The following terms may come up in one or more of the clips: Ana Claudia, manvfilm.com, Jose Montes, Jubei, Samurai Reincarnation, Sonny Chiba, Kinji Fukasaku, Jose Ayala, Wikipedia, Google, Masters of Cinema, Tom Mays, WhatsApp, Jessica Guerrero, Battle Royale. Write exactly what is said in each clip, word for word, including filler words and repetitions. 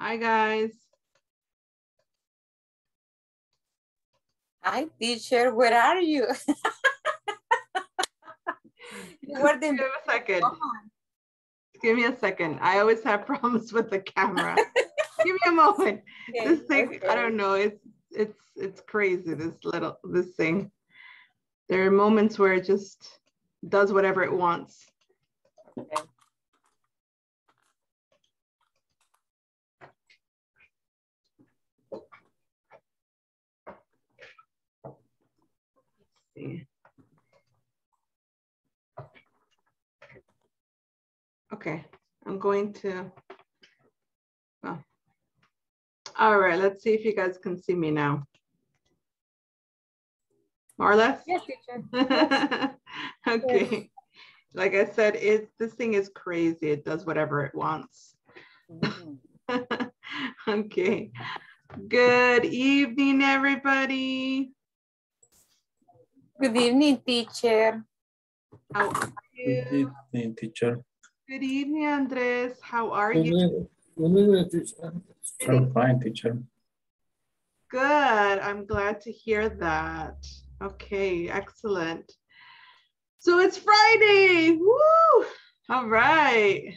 Hi, guys. Hi, teacher. Where are you? you were Give me a second. Give me a second. I always have problems with the camera. Give me a moment. Okay, this thing, okay. I don't know. It's it's it's crazy. This little this thing. There are moments where it just does whatever it wants. Okay. Okay, I'm going to, oh. All right, let's see if you guys can see me now. More or less? Yes, teacher. Yes. Okay, yes. Like I said, it, this thing is crazy. It does whatever it wants. Mm-hmm. Okay, good evening, everybody. Good evening, teacher. How are you? Good evening, teacher. Good evening, Andres. How are good you? Good evening, teacher. I'm fine, teacher. Good. I'm glad to hear that. Okay, excellent. So it's Friday. Woo! All right.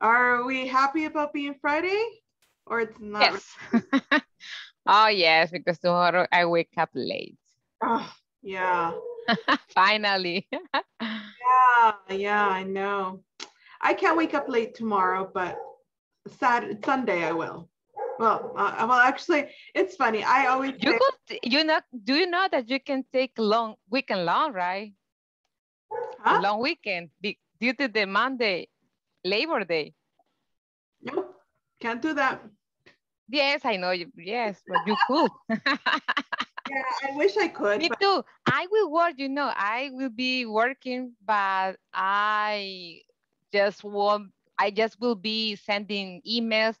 Are we happy about being Friday? Or it's not? Yes. Oh, yes, because tomorrow I wake up late. Oh. Yeah. Finally. yeah, yeah, I know. I can't wake up late tomorrow, but Saturday, Sunday I will. Well, uh, well, actually, it's funny. I always you could, you know, do you know that you can take long weekend long, right? Huh? A long weekend due to the Monday, Labor Day. Nope, can't do that. Yes, I know. You, yes, but you could. Yeah, I wish I could. Me but... too. I will work, you know, I will be working, but I just won't, I just will be sending emails.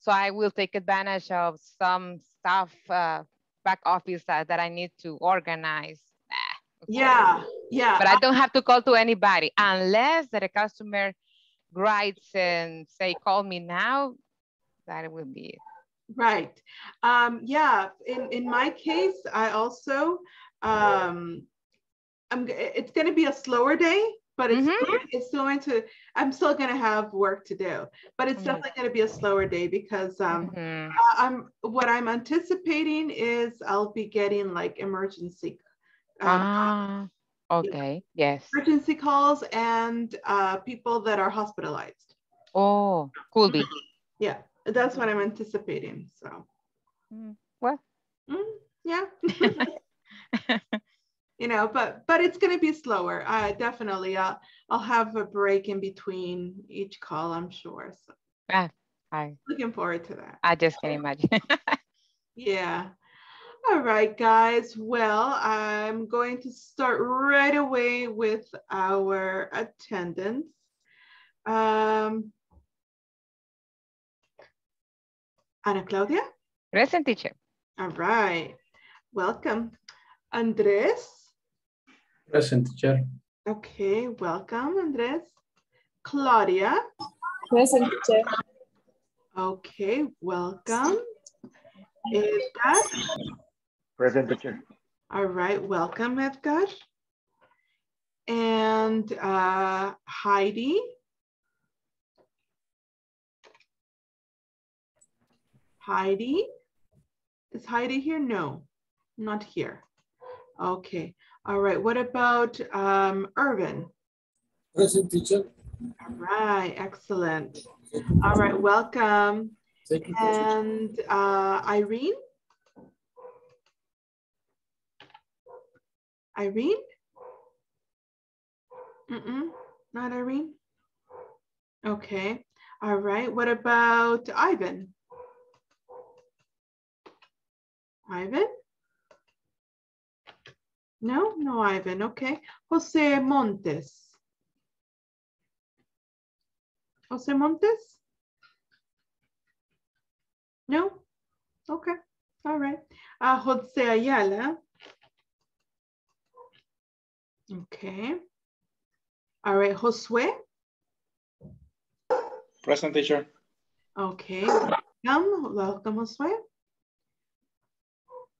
So I will take advantage of some stuff, uh, back office uh, that I need to organize. Nah, okay. Yeah, yeah. But I don't have to call to anybody unless that a customer writes and say, call me now, that will be it. Right. Um, yeah. In, in my case, I also, um, I'm, it's going to be a slower day, but it's, mm-hmm. still, it's going to, I'm still going to have work to do, but it's mm-hmm. definitely going to be a slower day because um, mm-hmm. I'm, what I'm anticipating is I'll be getting like emergency. Um, ah, okay. Yes. Emergency calls and uh, people that are hospitalized. Oh, could be. Yeah. That's what I'm anticipating. So, what? Mm, yeah, you know, but but it's gonna be slower. Uh, definitely, I'll I'll have a break in between each call, I'm sure. So, ah, hi. Looking forward to that. I just can't imagine. Yeah. All right, guys. Well, I'm going to start right away with our attendance. Um. Ana Claudia? Present, teacher. All right. Welcome. Andres? Present, teacher. Okay, welcome, Andres. Claudia? Present, teacher. Okay, welcome. Edgar? Present, teacher. All right, welcome, Edgar. And uh, Heidi? Heidi, is Heidi here? No, not here. Okay, all right. What about um, Irvin? Present, teacher. All right, excellent. All right, welcome. Thank you, and uh, Irene? Irene? Mm-mm, not Irene? Okay, all right. What about Ivan? Ivan? No, no Ivan, okay. Jose Montes. Jose Montes? No? Okay, all right. Uh, Jose Ayala. Okay. All right, Josue? Present, teacher. Okay, Welcome, welcome, Josué.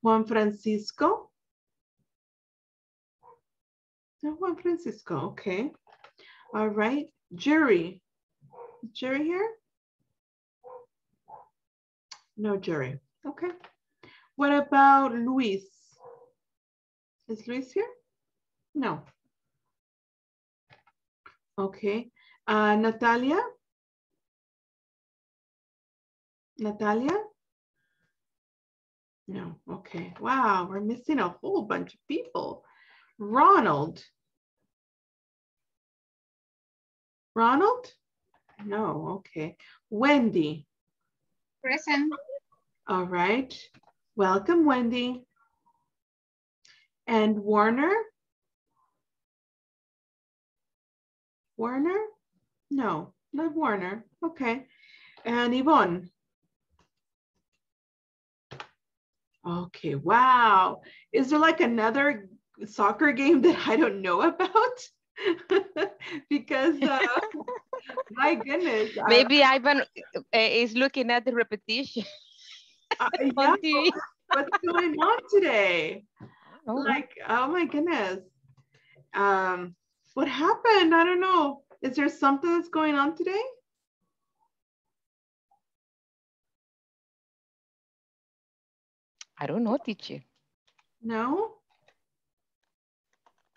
Juan Francisco. Juan Francisco, okay. All right, Jerry. Is Jerry here? No, Jerry. Okay. What about Luis? Is Luis here? No. Okay. Uh, Natalia? Natalia? No, okay. Wow, we're missing a whole bunch of people. Ronald? Ronald? No, okay. Wendy? Present. All right. Welcome, Wendy. And Warner? Warner? No, not Warner. Okay. And Yvonne? Okay, wow. Is there like another soccer game that I don't know about? Because, uh, my goodness. Maybe I, Ivan uh, is looking at the repetition. Uh, yeah. T V. What's going on today? Oh. Like, oh my goodness. Um, what happened? I don't know. Is there something that's going on today? I don't know, teacher. No?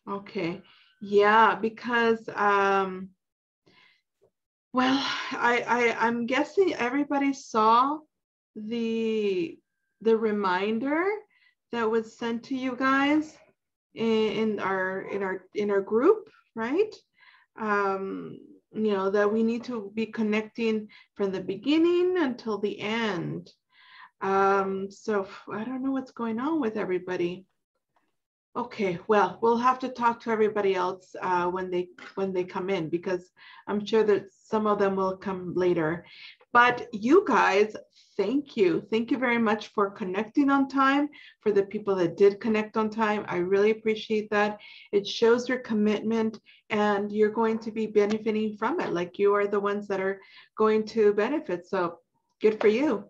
Okay. Yeah, because, um, well, I, I, I'm guessing everybody saw the, the reminder that was sent to you guys in, in our, in our, in our group, right? Um, you know, that we need to be connecting from the beginning until the end. Um, so I don't know what's going on with everybody. Okay, well, we'll have to talk to everybody else uh, when they when they come in, because I'm sure that some of them will come later. But you guys, thank you. Thank you very much for connecting on time, for the people that did connect on time. I really appreciate that. It shows your commitment, and you're going to be benefiting from it. Like, you are the ones that are going to benefit. So good for you.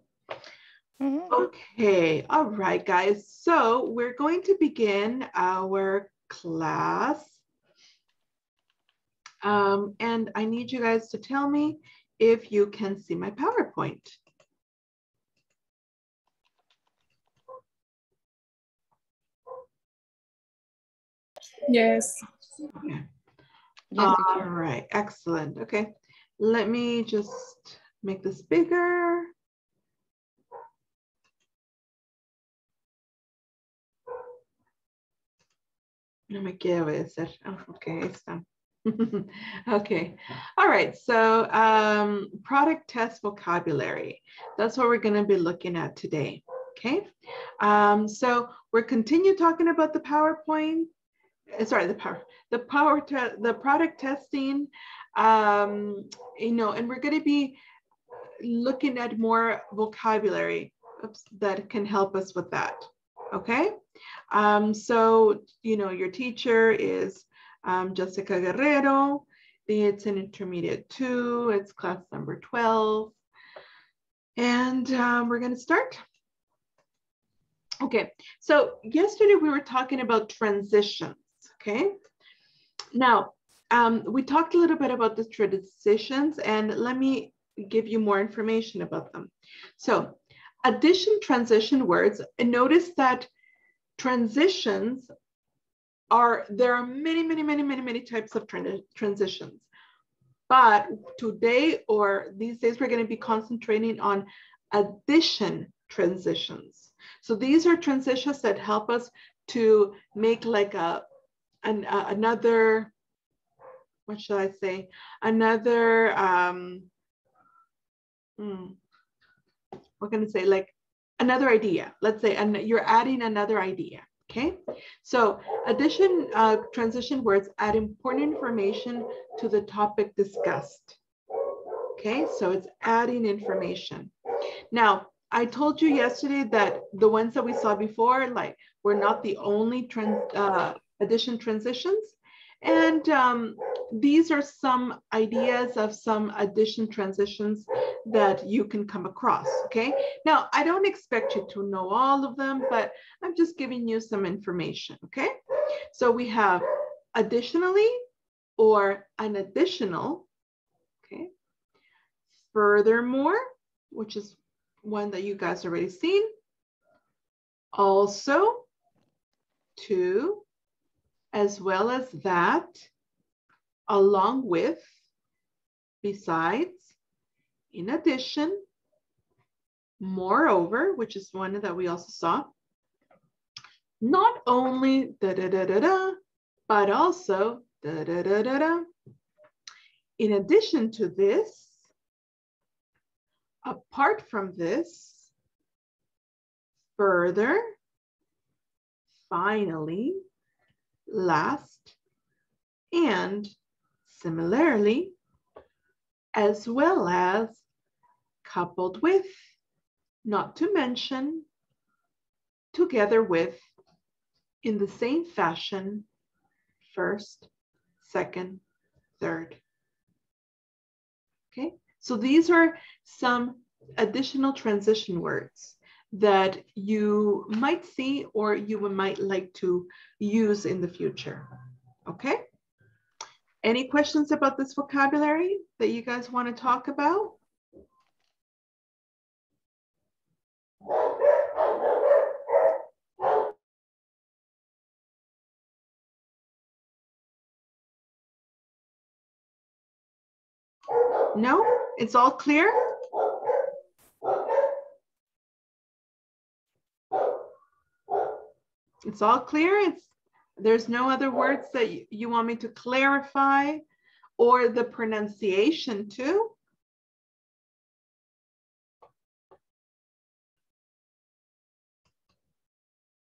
Okay, all right, guys. So we're going to begin our class. Um, and I need you guys to tell me if you can see my PowerPoint. Yes. Okay. All right, excellent. Okay, let me just make this bigger. No me quiero obedecer. Oh, okay, ahí está. Okay. All right. So, um, product test vocabulary. That's what we're going to be looking at today. Okay. Um, so we're continue talking about the PowerPoint. Sorry, the power, the power, the product testing. Um, you know, and we're going to be looking at more vocabulary that can help us with that. Okay. Um, so, you know, your teacher is um, Jessica Guerrero. It's an intermediate two. It's class number twelve. And um, we're going to start. Okay. So yesterday we were talking about transitions. Okay. Now, um, we talked a little bit about the transitions, and let me give you more information about them. So, addition transition words, and notice that transitions are, there are many, many, many, many, many types of transitions. But today, or these days, we're going to be concentrating on addition transitions. So these are transitions that help us to make like a, an, a another, what should I say? Another, um, hmm. We're going to say like another idea. Let's say an, you're adding another idea, okay? So addition uh, transition words add important information to the topic discussed, okay? So it's adding information. Now, I told you yesterday that the ones that we saw before, like, were not the only trans, uh, addition transitions. And um, these are some ideas of some addition transitions that you can come across, okay? Now, I don't expect you to know all of them, but I'm just giving you some information, okay? So we have additionally or an additional, okay? Furthermore, which is one that you guys already seen. Also, to, as well as that, along with, besides, in addition, moreover, which is one that we also saw, not only da da da da da, but also da da da da da. In addition to this, apart from this, further, finally, last, and similarly, as well as, coupled with, not to mention, together with, in the same fashion, first, second, third. Okay, so these are some additional transition words that you might see or you might like to use in the future, okay? Any questions about this vocabulary that you guys want to talk about? No? It's all clear? It's all clear. It's, there's no other words that you, you want me to clarify or the pronunciation too?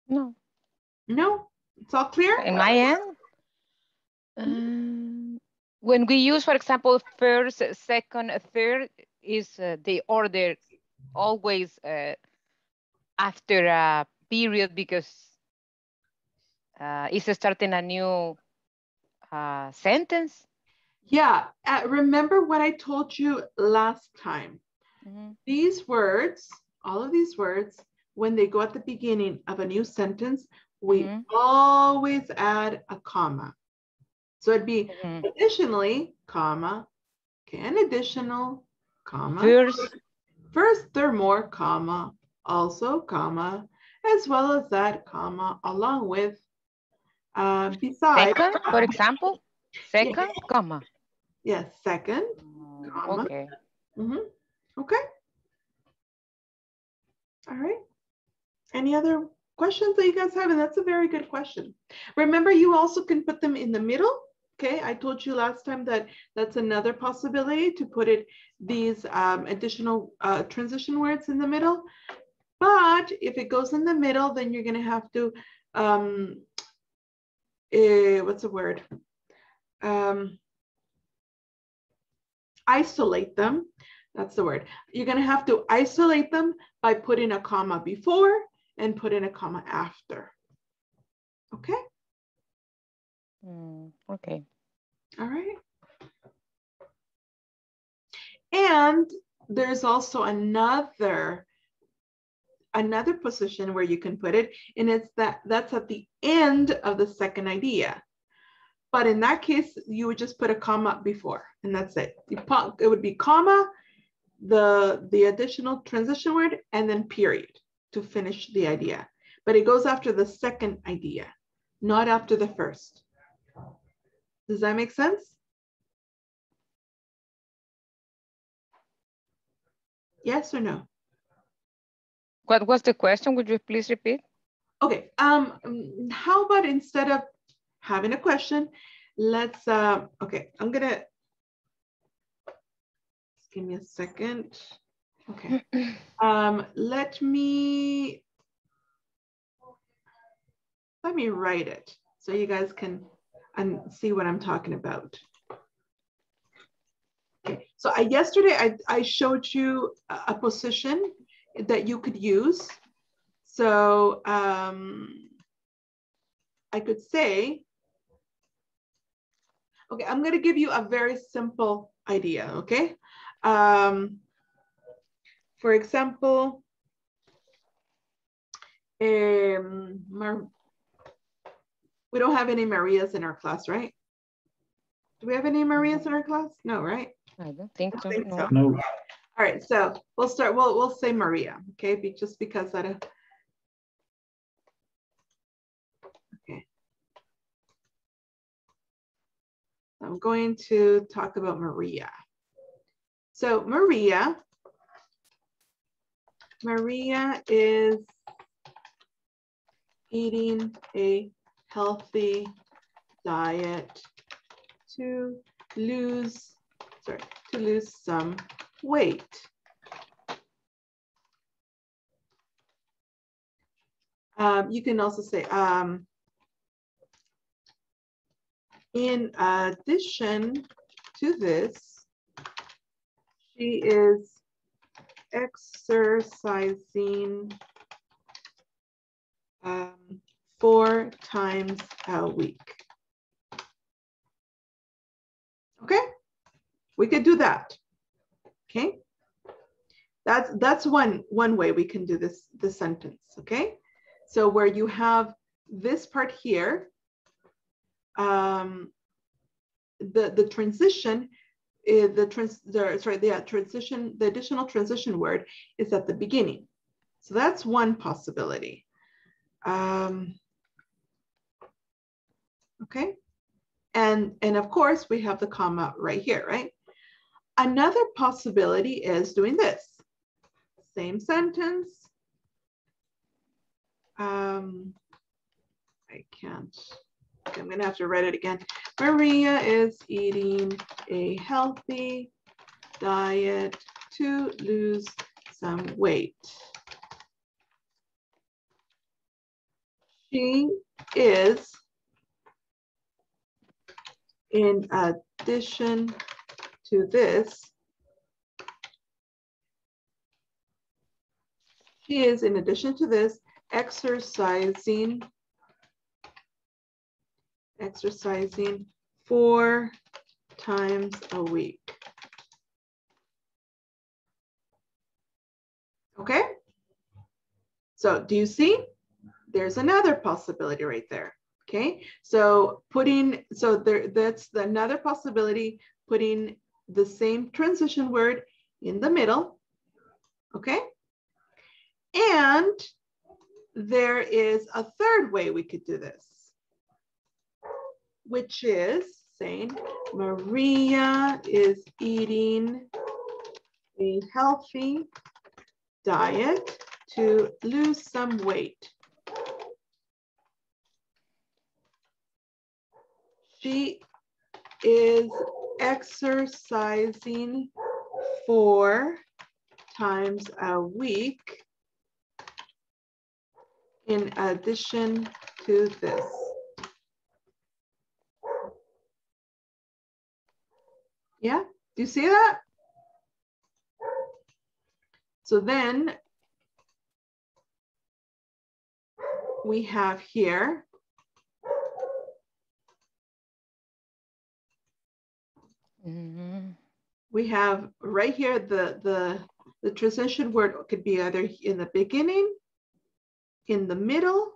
No. No, it's all clear? In my end, um, when we use, for example, first, second, third, is uh, the order always uh, after a period because Uh, is starting a new uh, sentence? Yeah, uh, remember what I told you last time. Mm-hmm. These words, all of these words, when they go at the beginning of a new sentence, we mm-hmm. always add a comma. So it'd be mm-hmm. additionally, comma, okay, an additional, comma. First, first there are more, comma, also, comma, as well as that, comma, along with, Uh, besides, second, for example, second, yeah. comma. Yes, yeah, second, comma. Okay. Mm-hmm. Okay. All right. Any other questions that you guys have? And that's a very good question. Remember, you also can put them in the middle. Okay, I told you last time that that's another possibility to put it these um, additional uh, transition words in the middle. But if it goes in the middle, then you're going to have to. Um, Uh, what's the word? Um, isolate them. That's the word. You're going to have to isolate them by putting a comma before and putting a comma after. Okay? Mm, okay. All right. And there's also another another position where you can put it, and it's that that's at the end of the second idea. But in that case, you would just put a comma before, and that's it. It would be comma, the, the additional transition word, and then period to finish the idea. But it goes after the second idea, not after the first. Does that make sense? Yes or no? What was the question? Would you please repeat? Okay. Um, how about instead of having a question, let's, uh, okay, I'm going to, give me a second. Okay. Um, let me, let me write it so you guys can um, see what I'm talking about. Okay. So I, yesterday I, I showed you a, a position that you could use. So um, I could say Okay, I'm going to give you a very simple idea, okay? Um, for example, um, Mar we don't have any Marias in our class, right? Do we have any Marias in our class? No, right? I don't think, I don't think so. so. No. All right, so we'll start, we'll, we'll say Maria, okay? Be, just because that, uh, okay. I'm going to talk about Maria. So Maria, Maria is eating a healthy diet to lose, sorry, to lose some weight. Um, you can also say, um, in addition to this, she is exercising um, four times a week. Okay, we could do that. Okay, that's that's one one way we can do this this sentence. Okay, so where you have this part here, um, the the transition, is the trans the, sorry the yeah, transition the additional transition word is at the beginning. So that's one possibility. Um, okay, and and of course we have the comma right here, right? Another possibility is doing this. Same sentence. Um, I can't, I'm gonna have to write it again. Maria is eating a healthy diet to lose some weight. She is, in addition to this, she is, in addition to this, exercising, exercising four times a week. Okay? So do you see? There's another possibility right there, okay? So putting, so there, that's the, another possibility, putting the same transition word in the middle, okay? And there is a third way we could do this, which is saying Maria is eating a healthy diet to lose some weight. She is exercising four times a week in addition to this. Yeah, do you see that? So then we have here Mm-hmm. we have right here the, the the transition word could be either in the beginning, in the middle,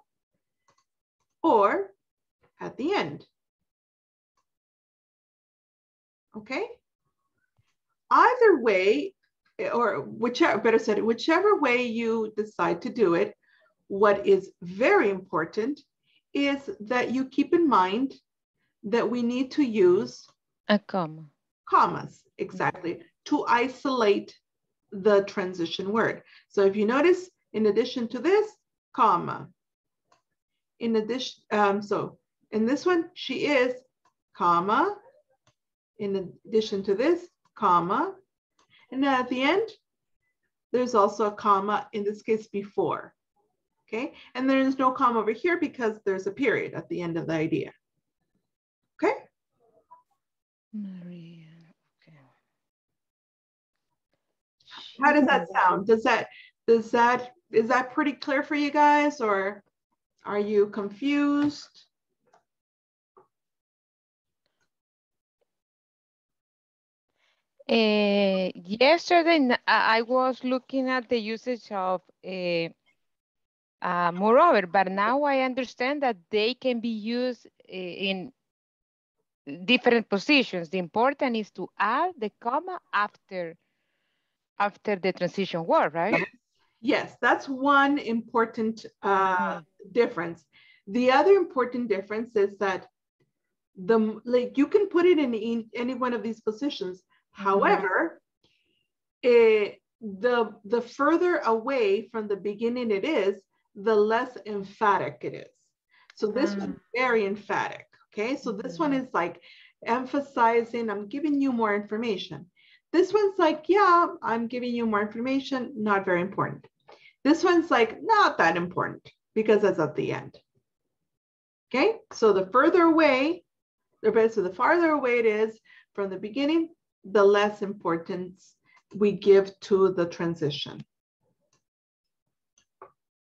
or at the end. Okay, either way, or whichever, better said, whichever way you decide to do it, what is very important is that you keep in mind that we need to use a comma. Commas, exactly, to isolate the transition word. So if you notice, in addition to this, comma. In addition, um, so in this one, she is, comma. In addition to this, comma. And then at the end, there's also a comma, in this case, before. Okay, and there's no comma over here because there's a period at the end of the idea. Okay? Maria. How does that sound? Does that, does that, is that pretty clear for you guys, or are you confused? Uh, yesterday, I was looking at the usage of uh, uh, moreover, but now I understand that they can be used in different positions. The important is to add the comma after, after the transition word, right? Yes, that's one important uh, difference. The other important difference is that the like you can put it in, in any one of these positions. However, mm-hmm. it, the, the further away from the beginning it is, the less emphatic it is. So this mm-hmm. one's very emphatic, okay? So this mm-hmm. one is like emphasizing, I'm giving you more information. This one's like, yeah, I'm giving you more information, not very important. This one's like, not that important because it's at the end, okay? So the further away, so the farther away it is from the beginning, the less importance we give to the transition.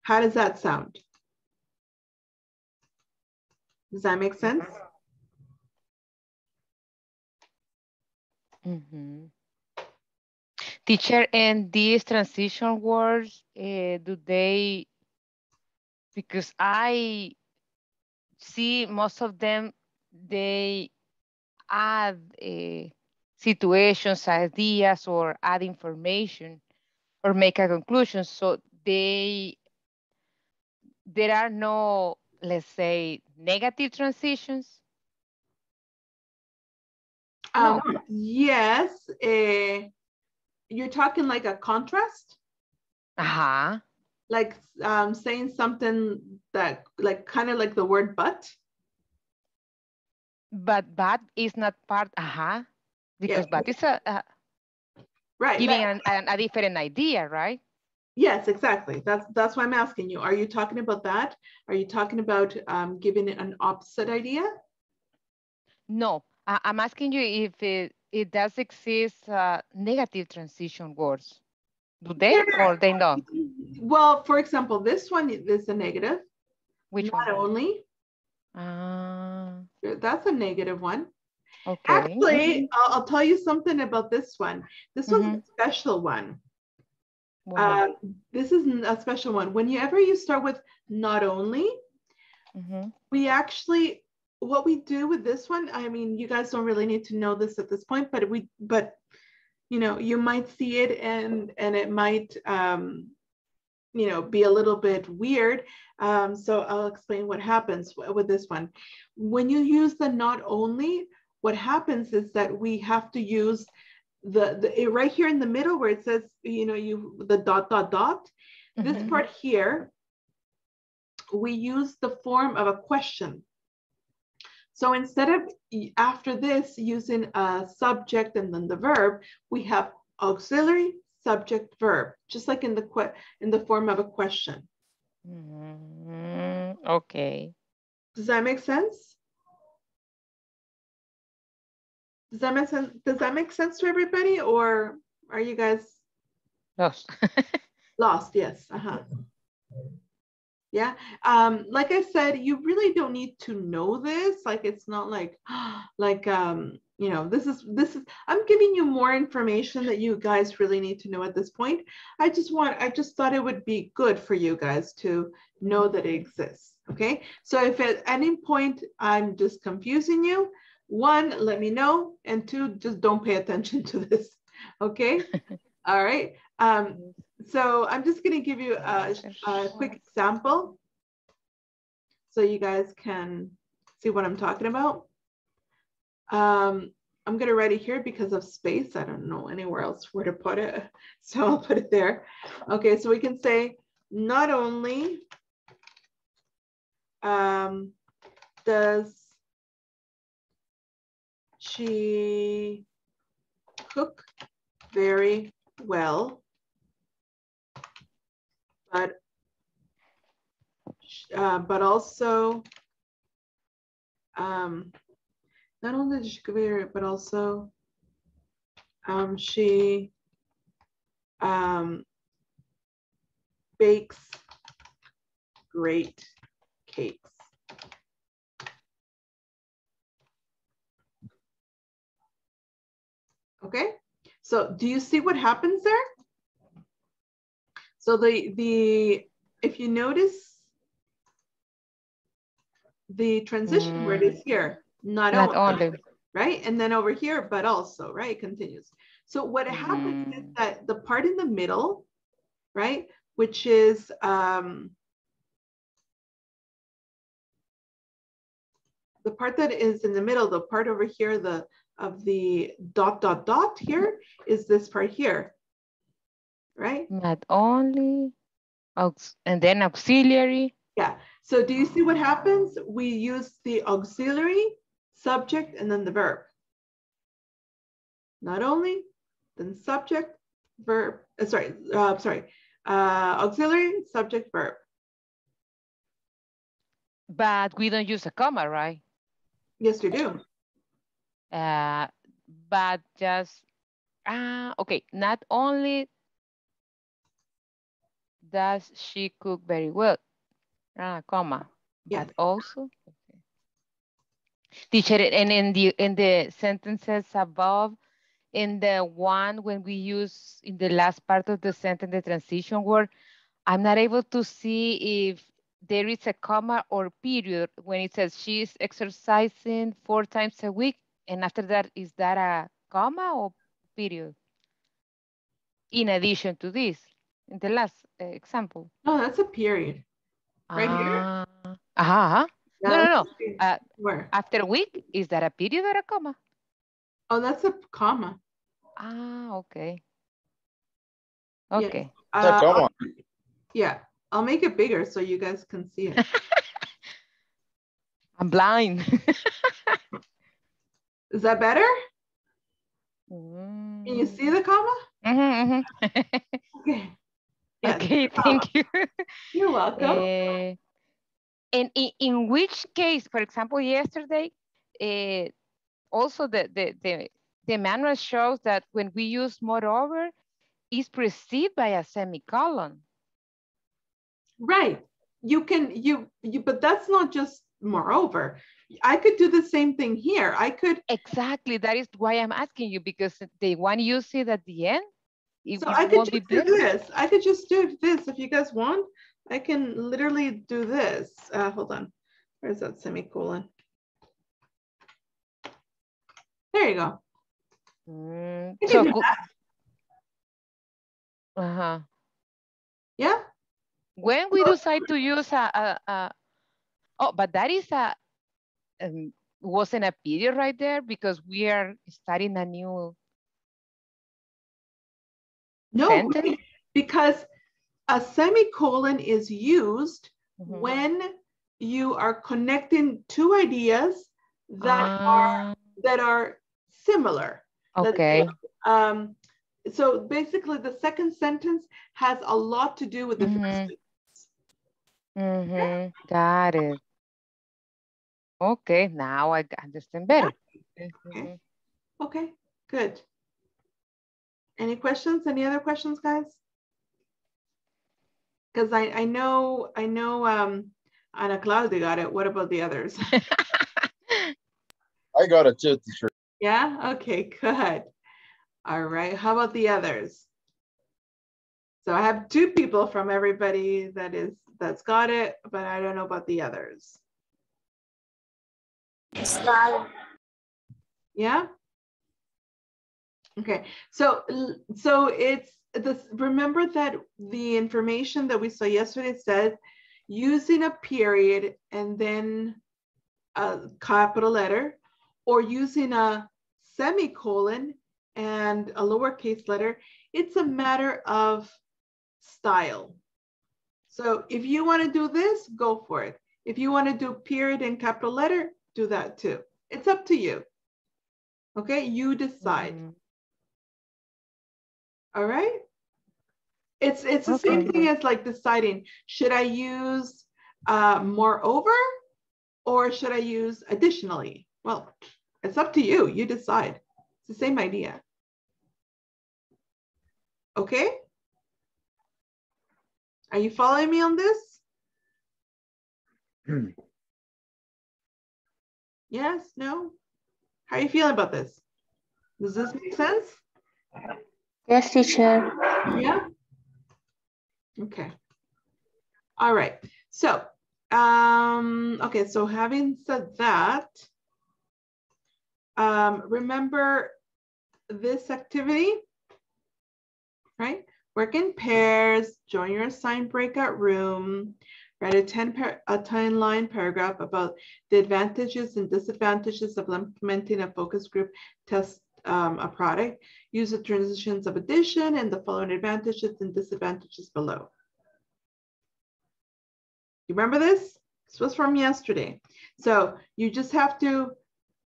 How does that sound? Does that make sense? Mm-hmm. Teacher, and these transition words, uh, do they, because I see most of them, they add a situations, ideas, or add information, or make a conclusion. So they, there are no, let's say, negative transitions? Um, no. Yes. Uh, you're talking like a contrast? Uh-huh. Like um, saying something that, like kind of like the word but? But but is not part, uh-huh. Because yes. But it's a, a right giving an, an, a different idea, right? Yes, exactly. That's that's why I'm asking you. Are you talking about that? Are you talking about um, giving an opposite idea? No, I, I'm asking you if it, it does exist uh, negative transition words. Do they yeah. or they don't? Well, for example, this one is a negative. Which not one? only? Uh... That's a negative one. Okay. Actually, I'll, I'll tell you something about this one. This mm-hmm. one's a special one. Wow. Uh, this is a special one. Whenever you start with not only, mm-hmm. we actually, what we do with this one, I mean, you guys don't really need to know this at this point, but we, but, you know, you might see it and, and it might, um, you know, be a little bit weird. Um, so I'll explain what happens with this one. When you use the not only, what happens is that we have to use the, the right here in the middle where it says, you know, you the dot, dot, dot. Mm-hmm. This part here, we use the form of a question. So instead of after this using a subject and then the verb, we have auxiliary subject verb, just like in the, in the form of a question. Mm-hmm. Okay. Does that make sense? Does that make sense? Does that make sense to everybody, or are you guys lost? Lost, yes. Uh-huh. Yeah. Um, like I said, you really don't need to know this. Like it's not like, like um, you know, this is this is. I'm giving you more information that you guys really need to know at this point. I just want. I just thought it would be good for you guys to know that it exists. Okay. So if at any point I'm just confusing you. One, let me know, and two, just don't pay attention to this, okay? All right, um, so I'm just gonna give you a, a quick example so you guys can see what I'm talking about. Um, I'm gonna write it here because of space. I don't know anywhere else where to put it, so I'll put it there. Okay, so we can say, not only um, does she cook very well, but uh, but also um, not only does she cook very well, but also um, she um, bakes great cakes. Okay, So do you see what happens there? So the, the if you notice, the transition mm. word is here, not, not only, only, right? And then over here, but also, right? It continues. So what mm. happens is that the part in the middle, right? Which is, um, the part that is in the middle, the part over here, the of the dot, dot, dot here is this part here, right? Not only, and then auxiliary. Yeah, so do you see what happens? We use the auxiliary, subject, and then the verb. Not only, then subject, verb, uh, sorry, uh, sorry, uh, auxiliary, subject, verb. But we don't use a comma, right? Yes, we do. Uh, but just, ah, uh, okay, not only does she cook very well, ah, uh, comma, yeah. But also, okay. Teacher, and in the, in the sentences above, in the one when we use in the last part of the sentence, the transition word, I'm not able to see if there is a comma or period when it says she's exercising four times a week. And after that, is that a comma or period? In addition to this, in the last example. No, that's a period. Right uh, here? Uh-huh. No, no, no. Uh, Where? After a week, is that a period or a comma? Oh, that's a comma. Ah, okay. Okay. Yeah. Uh, comma. Yeah, I'll make it bigger so you guys can see it. I'm blind. Is that better? Mm. Can you see the comma? Mm-hmm, mm-hmm. Okay. Yes, okay, thank you. You're welcome. Uh, and in, in which case, for example, yesterday, uh, also the, the, the, the manual shows that when we use moreover, it's preceded by a semicolon. Right. You can, you, you, but that's not just moreover. I could do the same thing here. I could. Exactly. That is why I'm asking you, because they want you see it at the end. It, so it I could just do this. I could just do this if you guys want. I can literally do this. Uh, hold on. Where's that semicolon? There you go. Mm, you so go uh huh. Yeah. When we decide to use a, a, a oh, but that is a. Um, wasn't a period right there because we are starting a new no sentence. Because a semicolon is used mm-hmm. when you are connecting two ideas that uh, are that are similar. Okay. That, um, so basically, the second sentence has a lot to do with the mm-hmm. first sentence. Mm-hmm. Yeah. Got it. Okay, now I understand better. Okay, okay, good. Any questions? Any other questions, guys? Because I, I know, I know um, Ana Claudia got it. What about the others? I got it too. Yeah, okay, good. All right, how about the others? So I have two people from everybody that is, that's got it, but I don't know about the others. Yeah. Okay. So, so it's this. Remember that the information that we saw yesterday said using a period and then a capital letter, or using a semicolon and a lowercase letter. It's a matter of style. So, if you want to do this, go for it. If you want to do period and capital letter, do that too. It's up to you. Okay, you decide. Mm-hmm. All right. It's it's the okay. same thing as like deciding, should I use uh, moreover or should I use additionally? Well, it's up to you. You decide. It's the same idea. Okay. Are you following me on this? Yes, no? How are you feeling about this? Does this make sense? Yes, teacher. Yeah? Okay. All right. So, um, okay, so having said that, um, remember this activity, right? Work in pairs, join your assigned breakout room, write a ten-line paragraph about the advantages and disadvantages of implementing a focus group test um, a product. Use the transitions of addition and the following advantages and disadvantages below. You remember this? This was from yesterday. So you just have to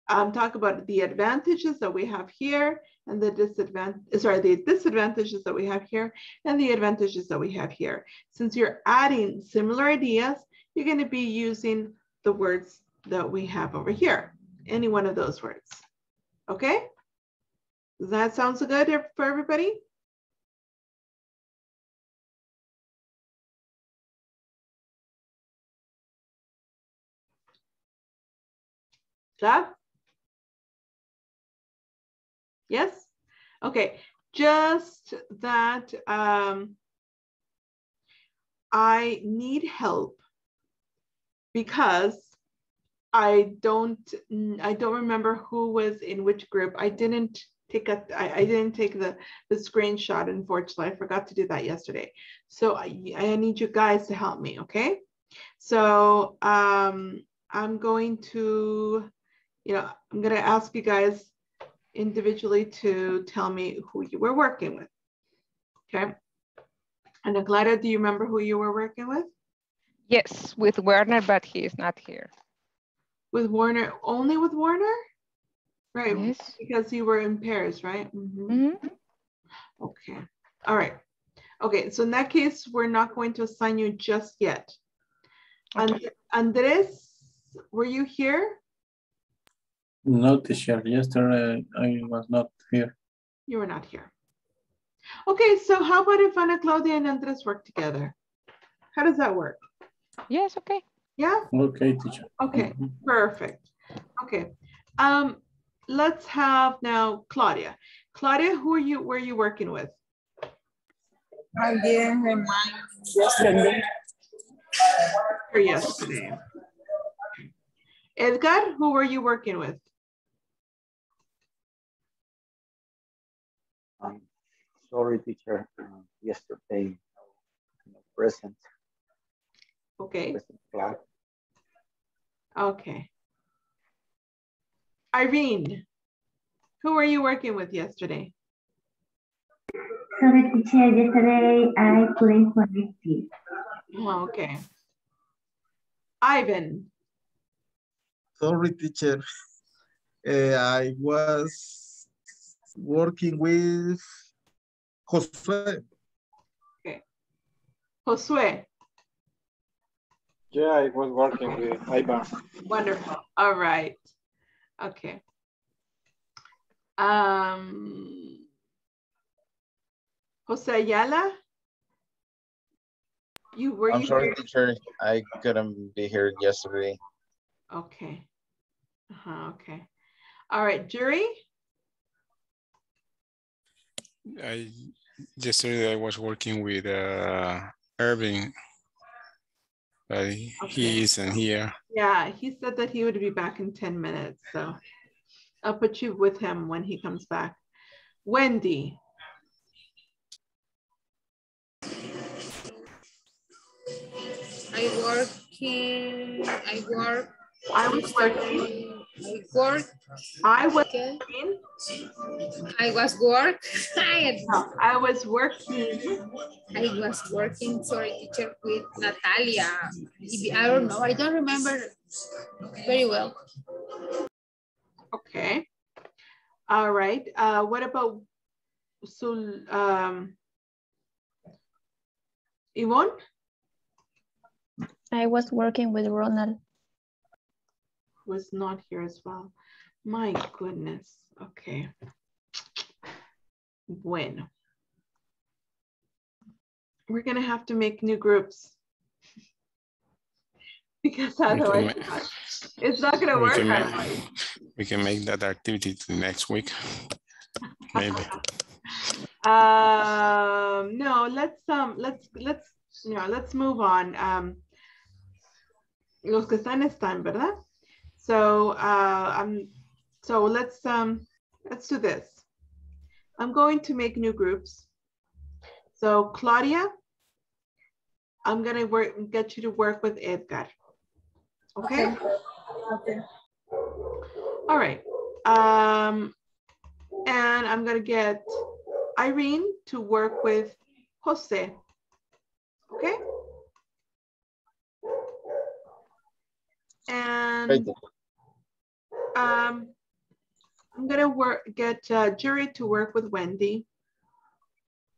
um, talk about the advantages that we have here and the disadvantage, sorry, the disadvantages that we have here and the advantages that we have here. Since you're adding similar ideas, you're going to be using the words that we have over here, any one of those words. Okay? Does that sound so good for everybody? Yeah? Yes? Okay, just that um, I need help because I don't I don't remember who was in which group. I didn't take a I, I didn't take the, the screenshot, unfortunately. I forgot to do that yesterday. So I, I need you guys to help me, okay? So um, I'm going to, you know, I'm gonna ask you guys individually to tell me who you were working with, okay? And Aglada, do you remember who you were working with? Yes, with Werner, but he is not here. With Werner, only with Werner? Right, yes. Because you were in pairs, right? Mm-hmm. Mm-hmm. Okay, all right. Okay, so in that case, we're not going to assign you just yet. Okay. And Andres, were you here? No, teacher, yesterday I was not here. You were not here. Okay, so how about if Ana Claudia and Andres work together? How does that work? Yes, okay. Yeah? Okay, teacher. Okay, mm-hmm. Perfect. Okay, um, let's have now Claudia. Claudia, who are you, were you working with? I didn't remind yesterday. Or yesterday. Edgar, who were you working with? I'm sorry, teacher, uh, yesterday, no present. Okay. Present okay. Irene, who were you working with yesterday? Sorry, teacher, yesterday I played for the team. Oh, okay. Ivan. Sorry, teacher. Uh, I was working with Josué. Okay. Josué. Yeah, I was working okay. with Ivan. Wonderful. All right. Okay. Um, José Ayala? You were I'm you sorry, here? Teacher. I couldn't be here yesterday. Okay. Uh-huh, okay. All right, Jerry? I yesterday I was working with uh Irving. But okay. He isn't here. Yeah, he said that he would be back in ten minutes. So I'll put you with him when he comes back. Wendy. I work in I work I was working. I work. I was working. I was work. I, no, I was working. I was working. Sorry, teacher, with Natalia. I don't know. I don't remember very well. Okay. All right. Uh, what about Sul? Um, Yvonne? I was working with Ronald. Was not here as well. My goodness. Okay. Bueno. We're going to have to make new groups. Because otherwise it's not going to work. Can make, we can make that activity next week. Maybe. Um, no, let's um, let's let's you know, let's move on. Um, los que están están, ¿verdad? So uh, um, so let's um, let's do this. I'm going to make new groups. So Claudia, I'm gonna work get you to work with Edgar. Okay. Okay. Okay. All right. Um, and I'm gonna get Irene to work with Jose. Okay. And um, I'm gonna work get uh, Jerry to work with Wendy.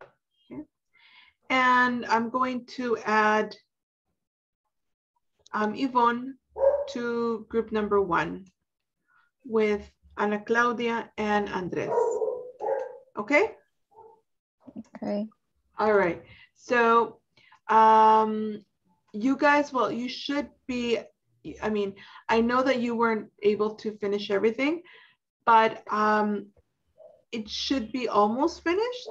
Okay. And I'm going to add um, Yvonne to group number one with Ana Claudia and Andres. Okay. Okay. All right. So um, you guys, well, you should be, I mean, I know that you weren't able to finish everything, but um, it should be almost finished.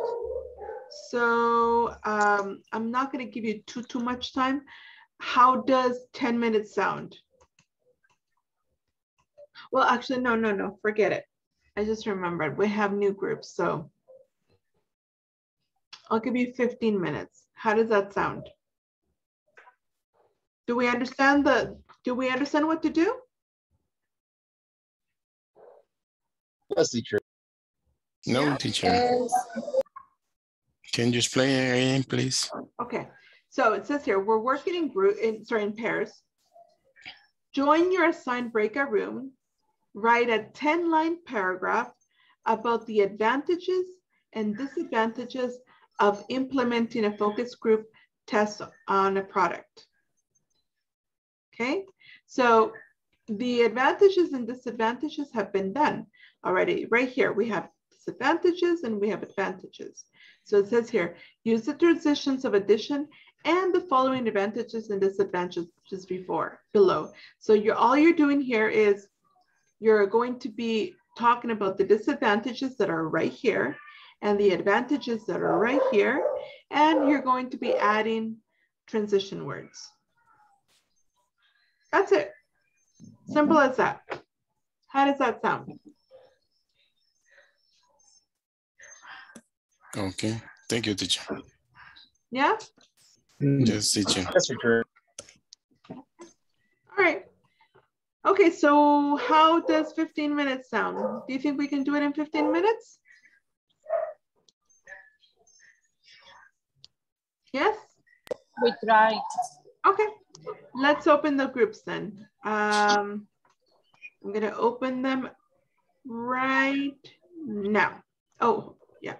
So um, I'm not going to give you too, too much time. How does ten minutes sound? Well, actually, no, no, no, forget it. I just remembered we have new groups. So I'll give you fifteen minutes. How does that sound? Do we understand the, do we understand what to do? Yes, teacher. No, yeah. Teacher. Can you explain it again, please? Okay. So it says here, we're working in group, in, sorry, in pairs. Join your assigned breakout room, write a ten line paragraph about the advantages and disadvantages of implementing a focus group test on a product. Okay, so the advantages and disadvantages have been done already. Right here, we have disadvantages and we have advantages. So it says here, use the transitions of addition and the following advantages and disadvantages just before, below. So you're, all you're doing here is you're going to be talking about the disadvantages that are right here and the advantages that are right here, and you're going to be adding transition words. That's it. Simple as that. How does that sound? Okay. Thank you, teacher. Yeah? Yes, teacher. All right. Okay, so how does fifteen minutes sound? Do you think we can do it in fifteen minutes? Yes? We tried. Okay, let's open the groups then. Um, I'm gonna open them right now. Oh, yeah.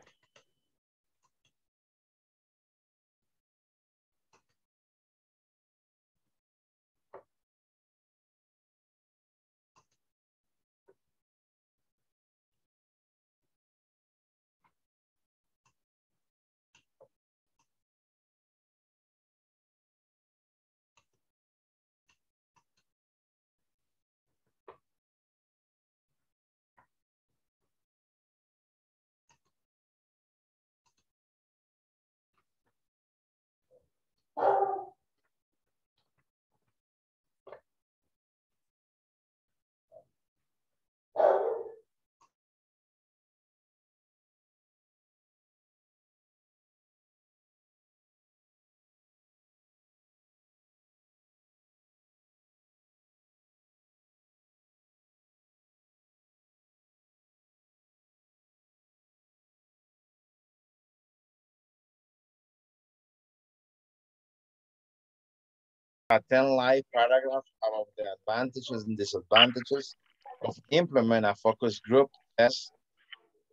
A ten line paragraph about the advantages and disadvantages of implement a focus group test.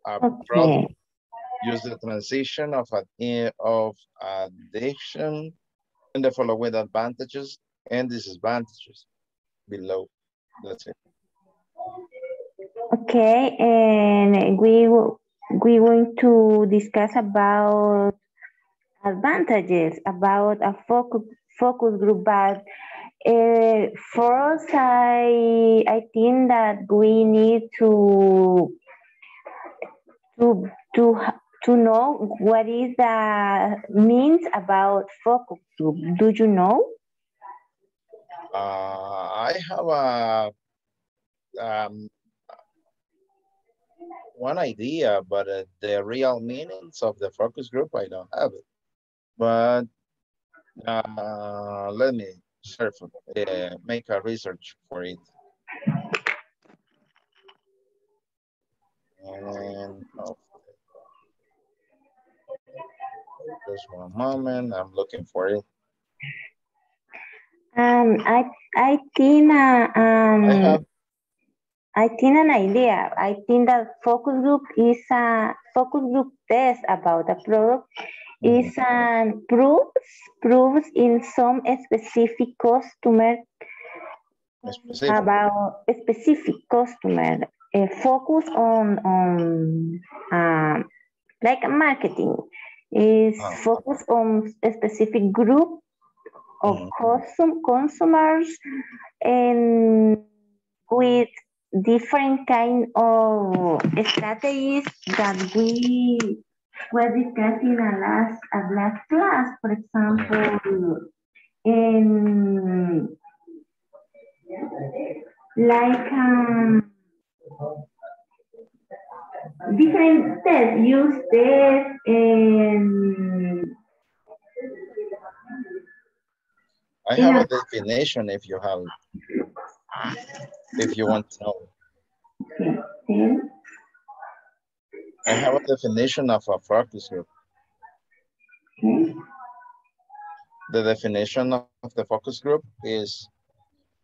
A okay. Product. Use the transition of an of addiction and the following advantages and disadvantages below. That's it. Okay, and we we want to discuss about advantages about a focus. focus group, but uh, for us, I, I think that we need to, to, to, to know what is the means about focus group. Do you know? Uh, I have a um, one idea, but uh, the real meanings of the focus group, I don't have it. But uh, let me search, uh, make a research for it. And oh, just one moment, I'm looking for it. Um, I I think uh, um, I, have... I think an idea. I think that focus group is a focus group test about a product. Is um, proves proves in some specific customer specific. about a specific customer. Uh, focus on on uh, like marketing is oh. focus on a specific group of mm-hmm. consumers and with different kind of strategies that we were discussing in last a last class. For example, in like um, different tests, use tests and. I have yeah. a definition if you have, if you want to know. Okay. I have a definition of a focus group. Okay. The definition of the focus group is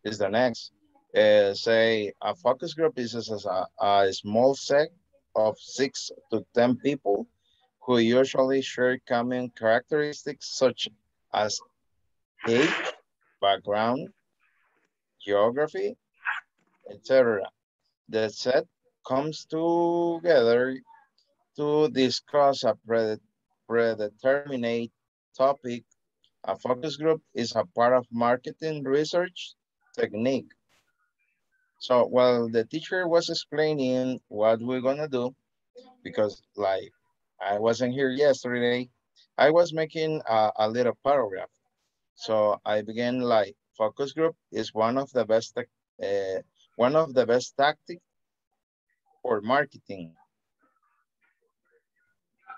is the next. Uh, say a focus group is a, a small set of six to ten people who usually share common characteristics such as age, background, geography, et cetera. The set comes together to discuss a predetermined topic. A focus group is a part of marketing research technique. So while the teacher was explaining what we're gonna do, because like I wasn't here yesterday, I was making a, a little paragraph. So I began like focus group is one of the best uh, one of the best tactics for marketing.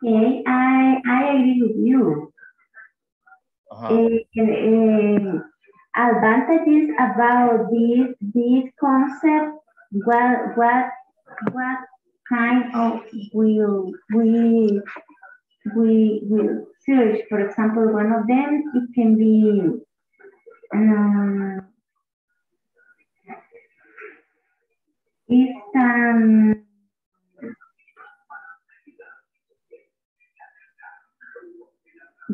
Okay, I I agree with you. Uh-huh. uh, uh, advantages about this this concept. What what what kind of will we we will. Search, for example, one of them, it can be um, it's um,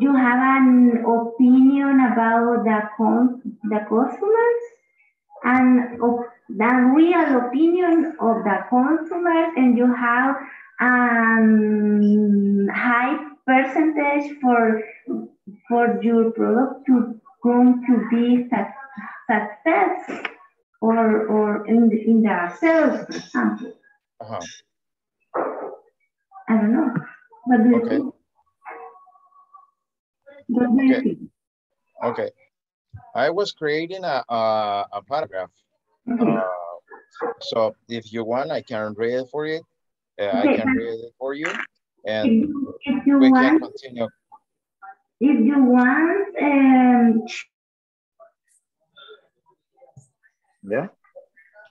you have an opinion about the con the customers and of the real opinion of the consumers, and you have um high percentage for for your product to going to be success or or in the, in the sales, for example. Uh-huh. I don't know. What do you okay. think? What do okay. you think? Okay. I was creating a a, a paragraph. Okay. Uh, so if you want, I can read it for you. Uh, okay. I can read it for you. And if you we want, can continue. If you want, um, yeah.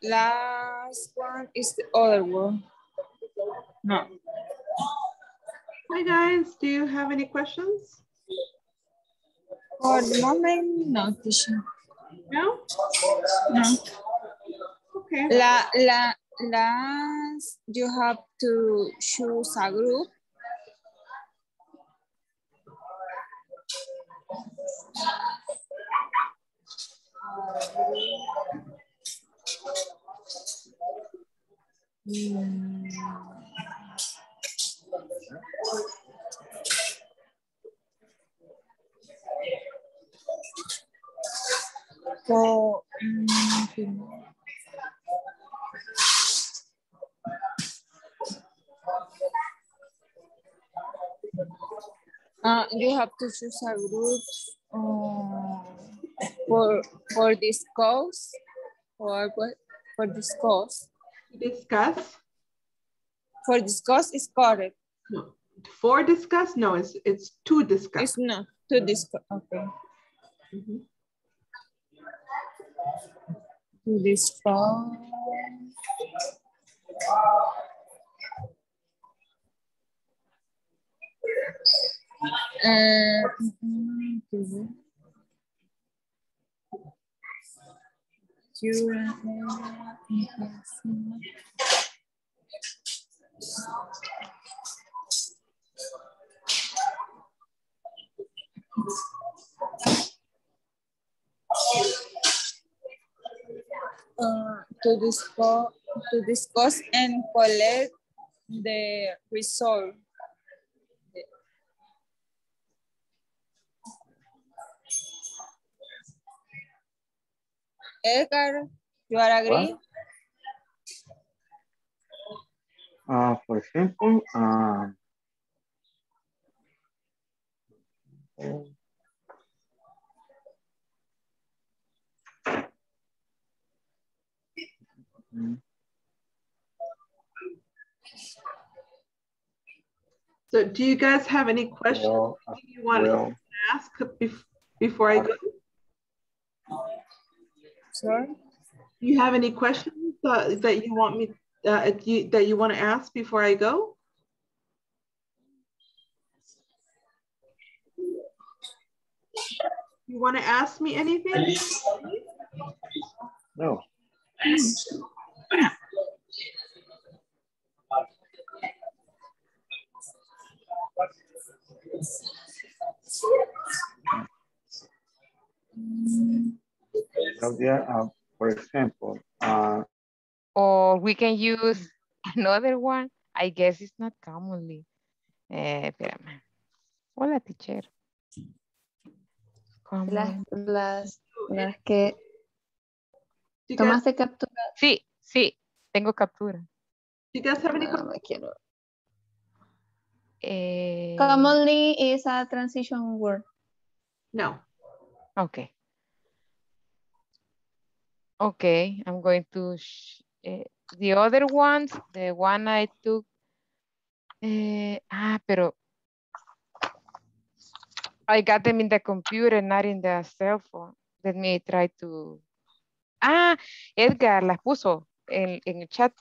Last one is the other one. No. Hi guys, do you have any questions? For the moment, no, teacher. No. No. Okay. La la last, you have to choose a group. Mm. So, mm, Uh, you have to choose a group um, for for this course or what for this course. Discuss. For discuss is correct. No, for discuss. No, it's it's to discuss. It's not to discuss. Okay. Mm-hmm. To discuss. Uh, to discuss to discuss and collect the result. Edgar, you are agree? Uh, for example, uh, so do you guys have any questions well, you want well, to ask before I go? Sorry? Do you have any questions uh, that you want me uh, you, that you want to ask before I go? You want to ask me anything? No. So there, uh, for example, uh, or we can use another one. I guess it's not commonly. Eh, espérame. Hola, teacher. Las, las, las que tomaste captura. Sí, sí, tengo captura. You guys have any questions? Eh, commonly is a transition word. No. Okay. Okay, I'm going to, sh uh, the other ones, the one I took, uh, ah, pero I got them in the computer, not in the cell phone. Let me try to, ah, Edgar las puso en, en el chat,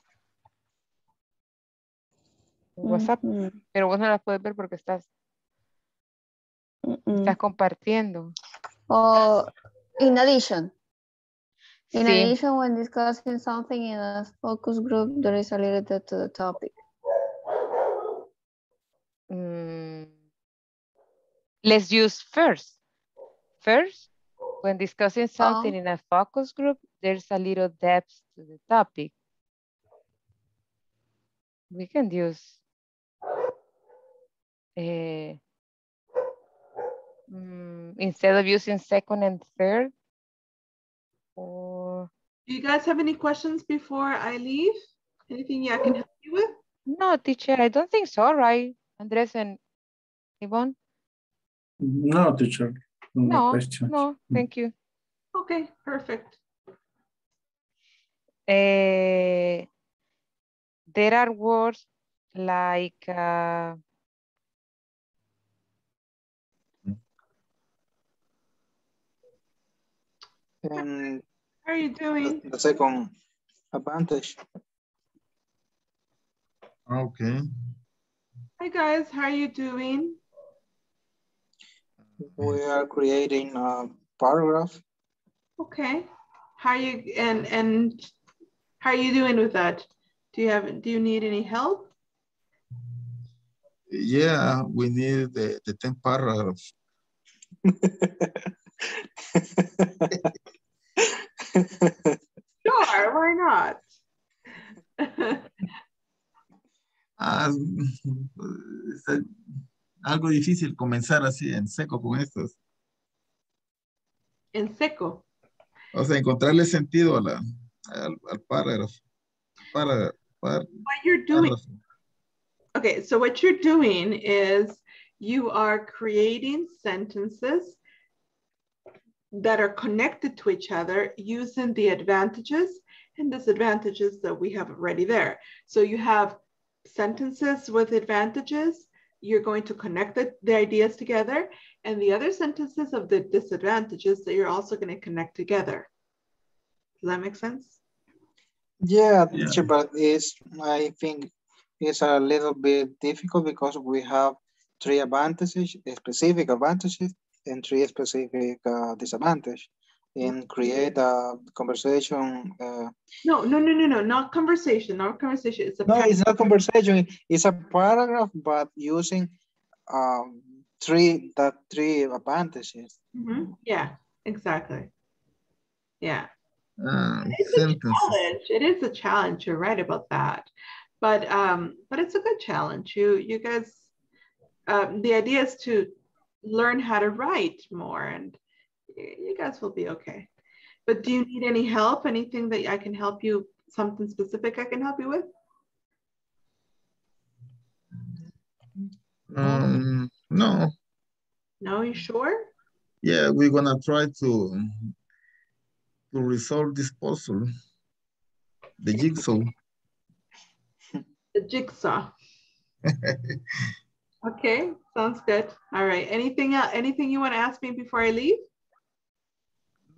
en WhatsApp, mm-hmm. Pero vos no las puedes ver porque estás, mm-hmm. estás compartiendo. Oh, in addition. In sí. Addition, when discussing something in a focus group that is related to the topic. Mm. Let's use first. First, when discussing something oh. in a focus group, there's a little depth to the topic. We can use... Uh, mm, instead of using second and third, or... Do you guys have any questions before I leave? Anything I can help you with? No, teacher, I don't think so, right? Andres and Yvonne? No, teacher. No, no, no, thank you. Okay, perfect. Uh, there are words like... Uh, Um, how are you doing? The second advantage. Okay. Hi guys, how are you doing? We are creating a paragraph. Okay. How are you and and how are you doing with that? Do you have do you need any help? Yeah, we need the the ten paragraphs. Sure, why not? Ah, es algo difícil comenzar así en seco con estos. En seco. O sea, encontrarle sentido a la, al, al párrafo. Para, par, what you're doing. Párrafo. Okay, so what you're doing is you are creating sentences that are connected to each other using the advantages and disadvantages that we have already there. So you have sentences with advantages, you're going to connect the, the ideas together, and the other sentences of the disadvantages that you're also going to connect together. Does that make sense? Yeah, yeah. But it's, I think it's a little bit difficult because we have three advantages, specific advantages, and three specific uh, disadvantages, and create a conversation. Uh, no, no, no, no, no, not conversation, not conversation. It's a no, paragraph. It's not conversation. It's a paragraph, but using um, three that three advantages. Mm-hmm. Yeah, exactly. Yeah. Uh, it's a challenge. It is a challenge. You're right about that, but um, but it's a good challenge. You you guys, um, the idea is to learn how to write more, and you guys will be okay. But do you need any help? Anything that I can help you? Something specific I can help you with? Um, no. No, you sure? Yeah, we're gonna try to. to resolve this puzzle, the jigsaw. The jigsaw. Okay, sounds good. All right. Anything else? Anything you want to ask me before I leave?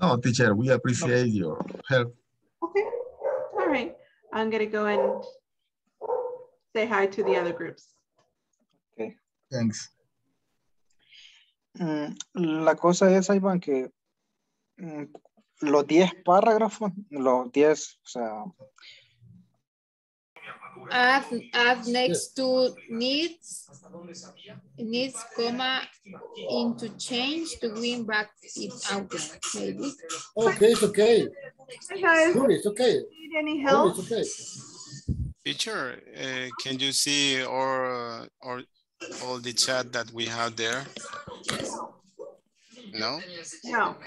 No, teacher. We appreciate okay. your help. Okay. All right. I'm gonna go and say hi to the other groups. Okay. Thanks. Mm, la cosa es, Iván, que mm, los diez párrafos, los diez, o sea. Add, add next to needs, needs, comma, into change to win back it out, maybe. Okay, it's okay. Hi guys. Sure, it's okay. Need any help? Sure, it's okay. Teacher, uh, can you see or, or all the chat that we have there? No? No.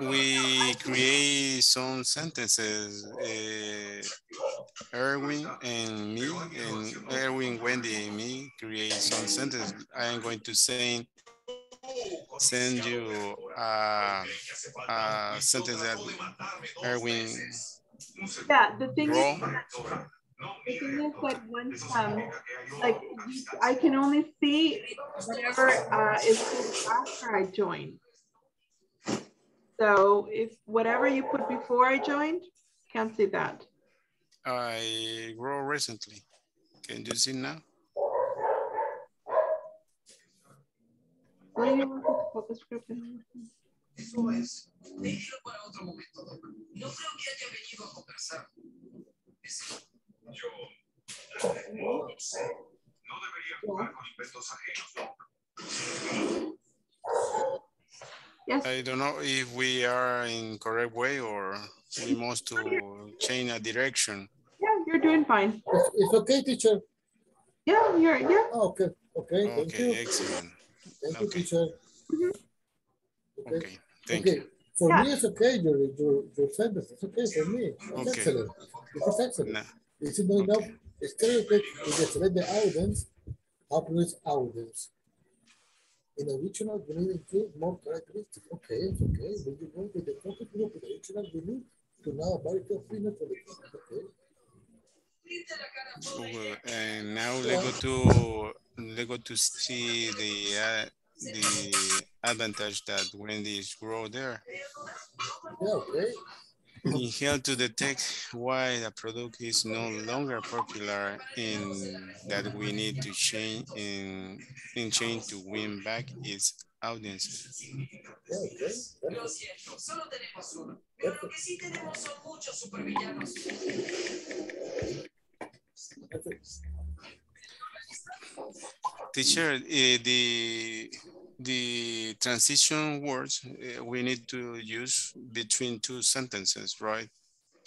We create some sentences, uh, Erwin and me, and Erwin, Wendy and me create some sentences. I am going to send, send you a, a sentence that Erwin Yeah, the thing draw. is that, the thing is that once, um, like, I can only see whatever uh, is after I join. So if whatever you put before I joined, can't see that. I grew recently. Can you see now? What do you want to focus group in? Eso es. Déjelo para otro momento. No creo que haya venido a conversar. Yo no sé. No debería jugar con inventos ajenos. Yes. I don't know if we are in correct way or we must to change a direction. Yeah, you're doing fine. It's, it's okay, teacher. Yeah, you're, yeah. Oh, okay, okay, okay, thank you. Excellent. Thank okay. you, teacher. Mm-hmm. Okay. okay, thank okay. you. For yeah. me, it's okay, your, your, your sentence, it's okay for me. It's okay. excellent. It's excellent. Nah. It's not enough. Okay. It's still okay to just let the audience uplift audience. In additional, we need to include more characteristics. Okay, okay. When you go with the focus group, in additional, we need to now buy two opinions for the group. Okay. Well, and now yeah. let's go to let's go to see the uh, the advantage that Wendy's grow there. Yeah. Okay. In help to detect why the product is no longer popular and that we need to change in, in change to win back its audiences. Teacher, uh, the The transition words uh, we need to use between two sentences, right?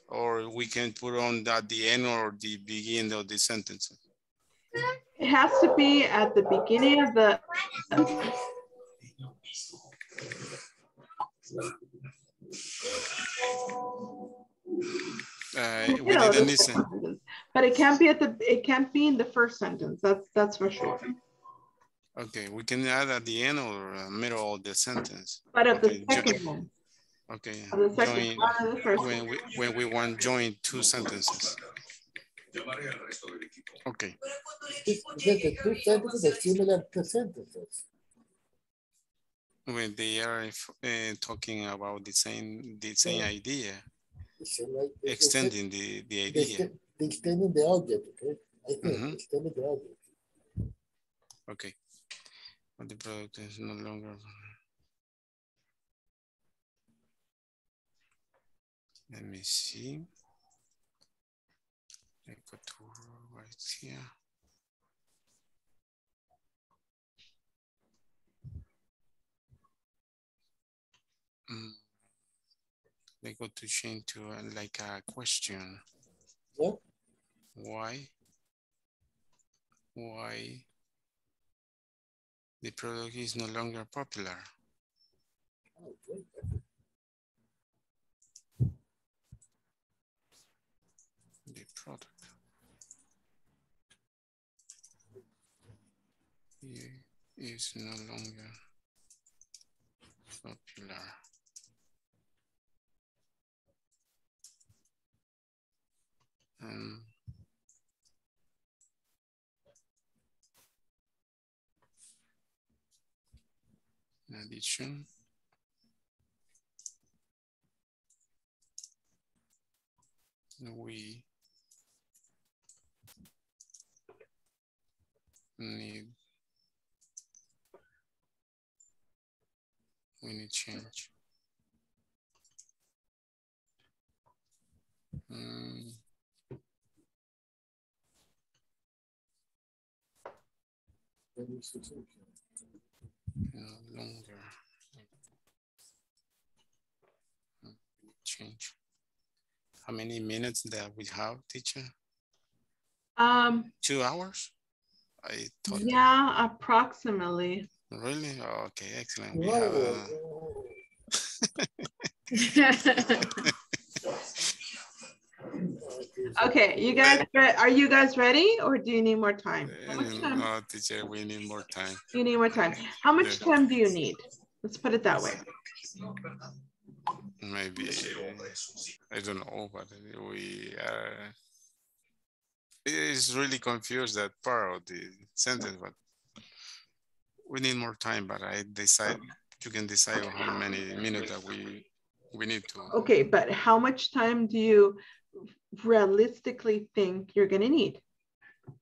Or we can put on at the end or the beginning of the sentence. It has to be at the beginning of the sentence. Uh, we didn't listen. But it can't be at the. It can't be in the first sentence. That's that's for sure. Okay, we can add at the end or middle of the sentence. But at okay. the second one. Okay, the second join, the first when, we, when we want join two sentences. Okay. The two sentences are similar to sentences. When they are uh, talking about the same, the same idea, so like extending the, the idea. Extending the object, okay? I think mm-hmm. extending the object. Okay. But the product is no longer. Let me see. I put two right here. Mm. They go to change to uh, like a question. What? Why? Why the product is no longer popular? Okay. The product. It is no longer popular. Um, in addition, we need we need change. Um, No longer change. How many minutes that we have, teacher? Um, two hours. I thought. Yeah, that. Approximately. Really? Oh, okay, excellent. We have a... Okay, you guys, are you guys ready, or do you need more time? How much time? No, teacher, we need more time. You need more time. How much yeah. time do you need? Let's put it that way. Maybe I don't know, but we are. It's really confused that part of the sentence, but we need more time. But I decide you can decide how many minutes that we we need to. Okay, but how much time do you realistically think you're gonna need?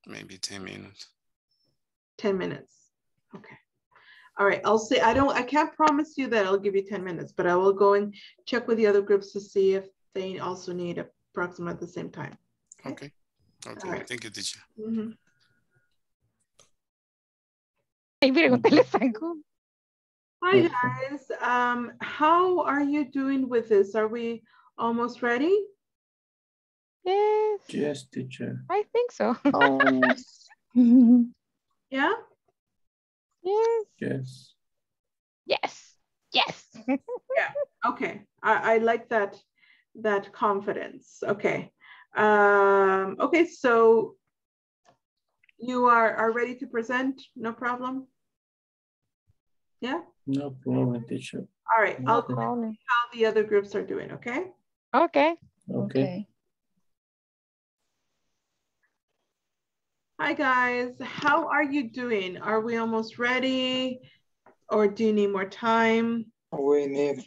Maybe ten minutes. ten minutes. Okay. All right. I'll say I don't I can't promise you that I'll give you ten minutes, but I will go and check with the other groups to see if they also need approximately at the same time. Okay. Okay. okay. Right. Thank you, teacher. Mm-hmm. Hi guys. Um, how are you doing with this? Are we almost ready? Yes. Yes, teacher. I think so. Almost. Yeah? Yes. Yes. Yes. Yes. Yeah. Okay. I, I like that that confidence. Okay. Um, okay, so you are, are ready to present, no problem? Yeah? No problem, teacher. All right. No I'll problem. see how the other groups are doing, okay? Okay. Okay. okay. Hi guys, how are you doing? Are we almost ready, or do you need more time? We need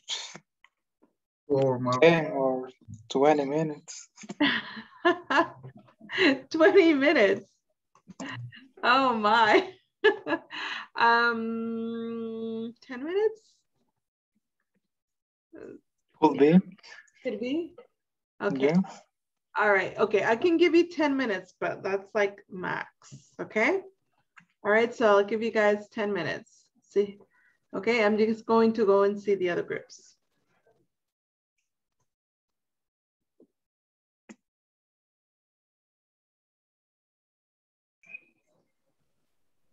ten or twenty minutes. twenty minutes. Oh my. um, ten minutes? Could be. Could be? Okay. Yeah. All right, okay, I can give you ten minutes, but that's like max, okay? All right, so I'll give you guys ten minutes, see? Okay, I'm just going to go and see the other groups.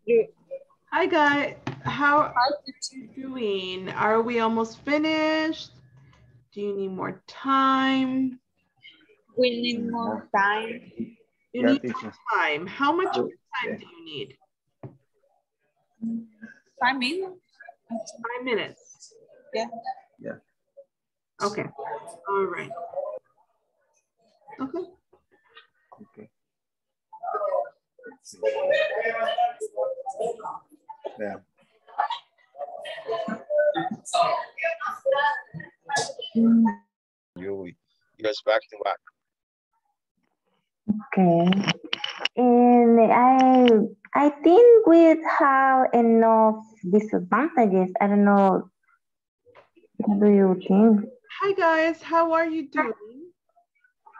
Yeah. Hi guys, how are you doing? Are we almost finished? Do you need more time? We need more time. You yeah, need more time. How much oh, time yeah. do you need? Five minutes? Five minutes. Yeah. Yeah. Okay. All right. Okay. Okay. Yeah. You, yes, back to back. Okay. And I I think we have enough disadvantages. I don't know. What do you think? Hi guys, how are you doing?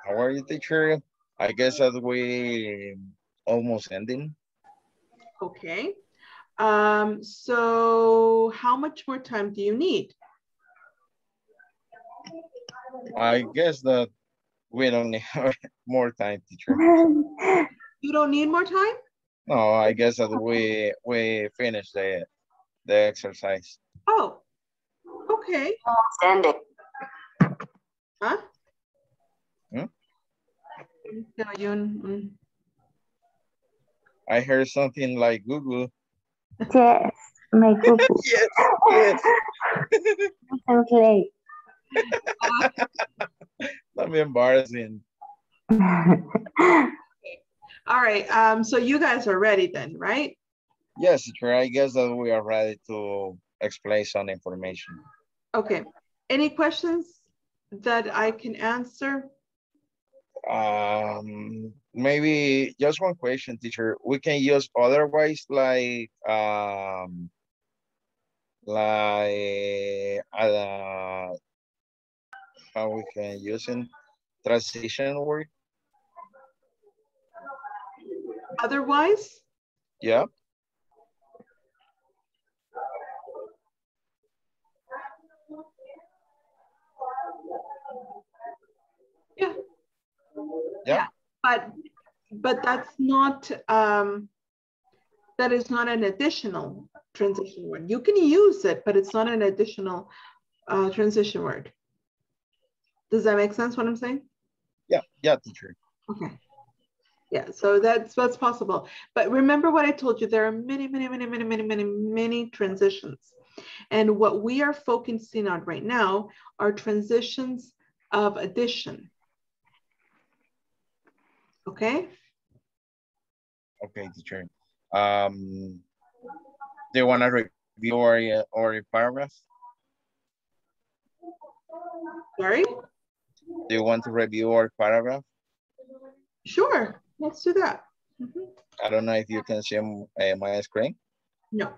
How are you, teacher? I guess that we almost ending. Okay. Um, so how much more time do you need? I guess that we don't need more time, teacher. You don't need more time? No, I guess that we we finish the the exercise. Oh, okay. Send it. Huh? Hmm? I heard something like Google. Yes, my Google. Yes, yes. Okay. That'd be embarrassing. All right. Um. So you guys are ready then, right? Yes, teacher. I guess that we are ready to explain some information. Okay. Any questions that I can answer? Um. Maybe just one question, teacher. We can use otherwise, like um, like uh, how we can use in transition word. Otherwise? Yeah. Yeah. Yeah. But but that's not um that is not an additional transition word. You can use it, but it's not an additional uh, transition word. Does that make sense? What I'm saying? Yeah. Yeah, teacher. Okay. Yeah, so that's what's possible. But remember what I told you, there are many, many, many, many, many, many, many transitions. And what we are focusing on right now are transitions of addition. Okay? Okay, teacher. Um, do you want to review or, or a paragraph? Sorry? Do you want to review our paragraph? Sure. Let's do that. Mm-hmm. I don't know if you can see uh, my screen. No.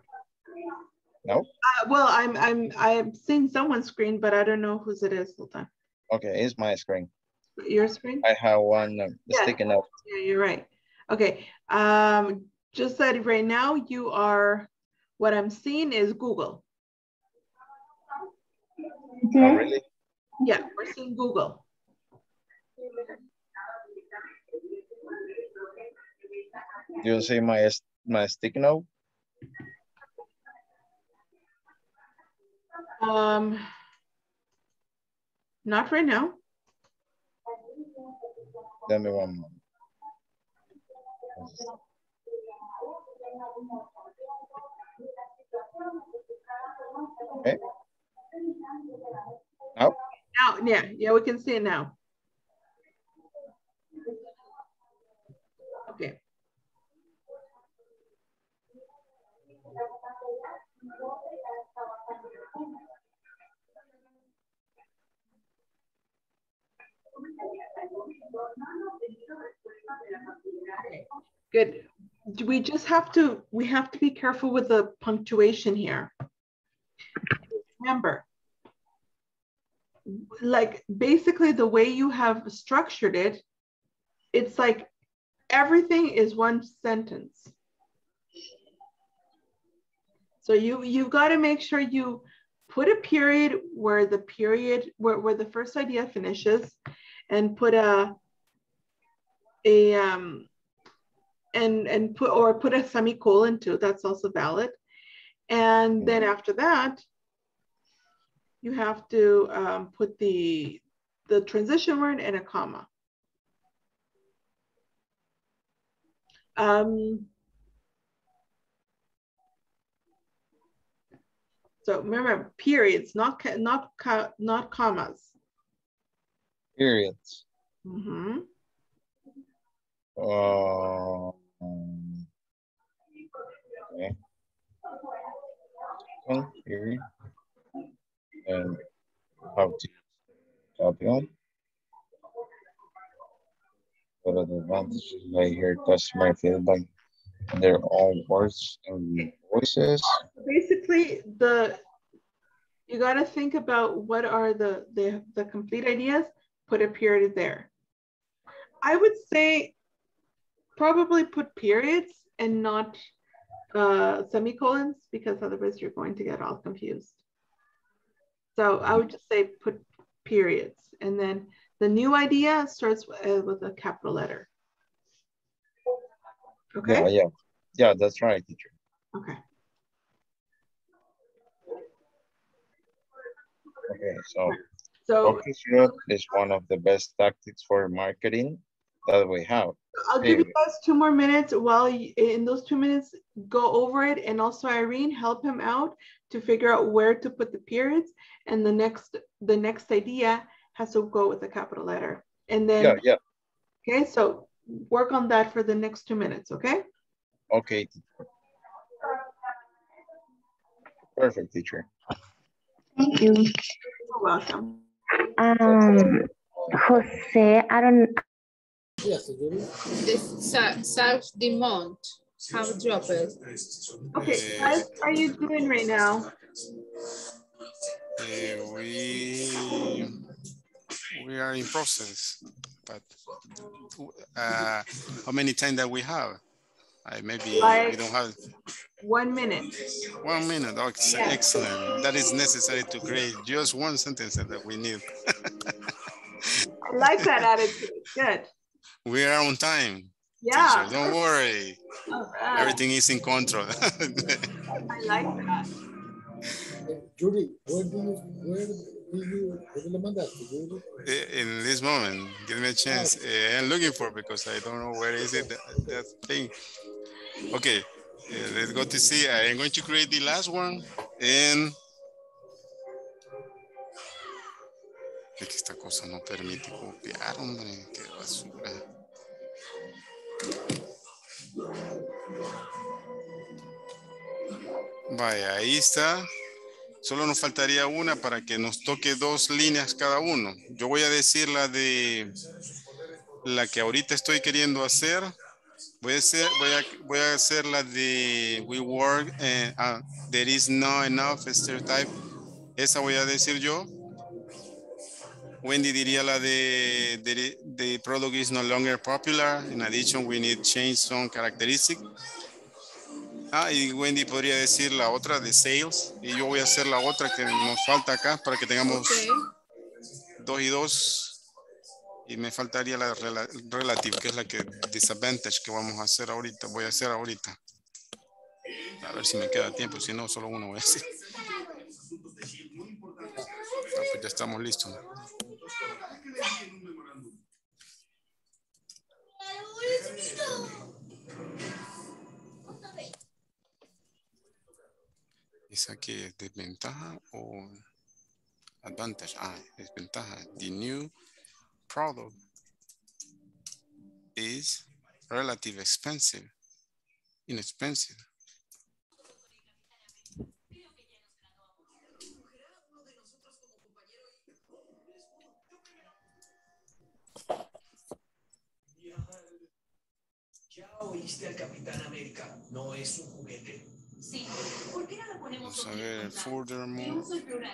No. Uh, well, I'm I'm I'm seeing someone's screen, but I don't know whose it is. Hold on. Okay, it's my screen. Your screen? I have one um, yeah. sticking out. Yeah, you're right. Okay. Um, just that right now you are. What I'm seeing is Google. Mm-hmm. Oh, really? Yeah, we're seeing Google. Do you see my my stick note? Um, not right now. Tell me one moment. Okay. Now? Now, yeah, yeah, we can see it now. Okay. Good. Do we just have to, we have to be careful with the punctuation here. Remember, like basically the way you have structured it, it's like everything is one sentence. So you, you've got to make sure you put a period where the period, where, where the first idea finishes, and put a, a um, and, and put, or put a semicolon too, that's also valid. And then after that, you have to um, put the, the transition word and a comma. Um, So remember, periods, not not not commas. Periods. Mm-hmm. Uh, um, okay. Well, period. And how to copy on. What are the advantages I hear customer feedback? They're all words and voices. Basically, the you got to think about what are the, the the complete ideas. Put a period there. I would say probably put periods and not uh, semicolons, because otherwise you're going to get all confused. So I would just say put periods, and then the new idea starts with, with a capital letter. Okay. Yeah, yeah, yeah, that's right, teacher. Okay. Okay, so, so focus group is one of the best tactics for marketing that we have. I'll give you guys two more minutes. While you, in those two minutes, go over it, and also Irene, help him out to figure out where to put the periods, and the next the next idea has to go with a capital letter, and then yeah, yeah. Okay, so work on that for the next two minutes, okay? Okay. Perfect, teacher. Thank you. You're welcome. Um, Jose, I don't. Yes, I do. South Dumont, how drop it. Okay, what are you doing right now? Uh, we we are in process, but uh, how many time that we have? I maybe like we don't have one minute. One minute, okay, yeah. Excellent. That is necessary to create just one sentence that we need. I like that attitude. Good. We are on time. Yeah. Teacher. Don't worry. Right. Everything is in control. I like that. Judy, where do you where in this moment, give me a chance. Uh, I'm looking for because I don't know where is it that, that thing. Okay, uh, let's go to see. I'm going to create the last one. And esta cosa no permite copiar, hombre. Qué basura. Vaya, ahí está. Solo nos faltaría una para que nos toque dos líneas cada uno. Yo voy a decir la de la que ahorita estoy queriendo hacer. Voy a hacer, voy a, voy a hacer la de we work and uh, there is no enough stereotype. Esa voy a decir yo. Wendy diría la de the, the product is no longer popular. In addition, we need change some characteristics. Ah, y Wendy podría decir la otra de sales. Y yo voy a hacer la otra que nos falta acá para que tengamos okay. Dos y dos. Y me faltaría la rela relative, que es la que disadvantage que vamos a hacer ahorita. Voy a hacer ahorita. A ver si me queda tiempo. Si no, solo uno voy a hacer. Ah, pues ya estamos listos. ¿Esa que es desventaja o advantage? Ah, desventaja. The new product is relatively expensive. Inexpensive. Ya oíste al Capitán América. No es un juguete. Sí. ¿Por qué no la ponemos? Vamos a ver, furthermore,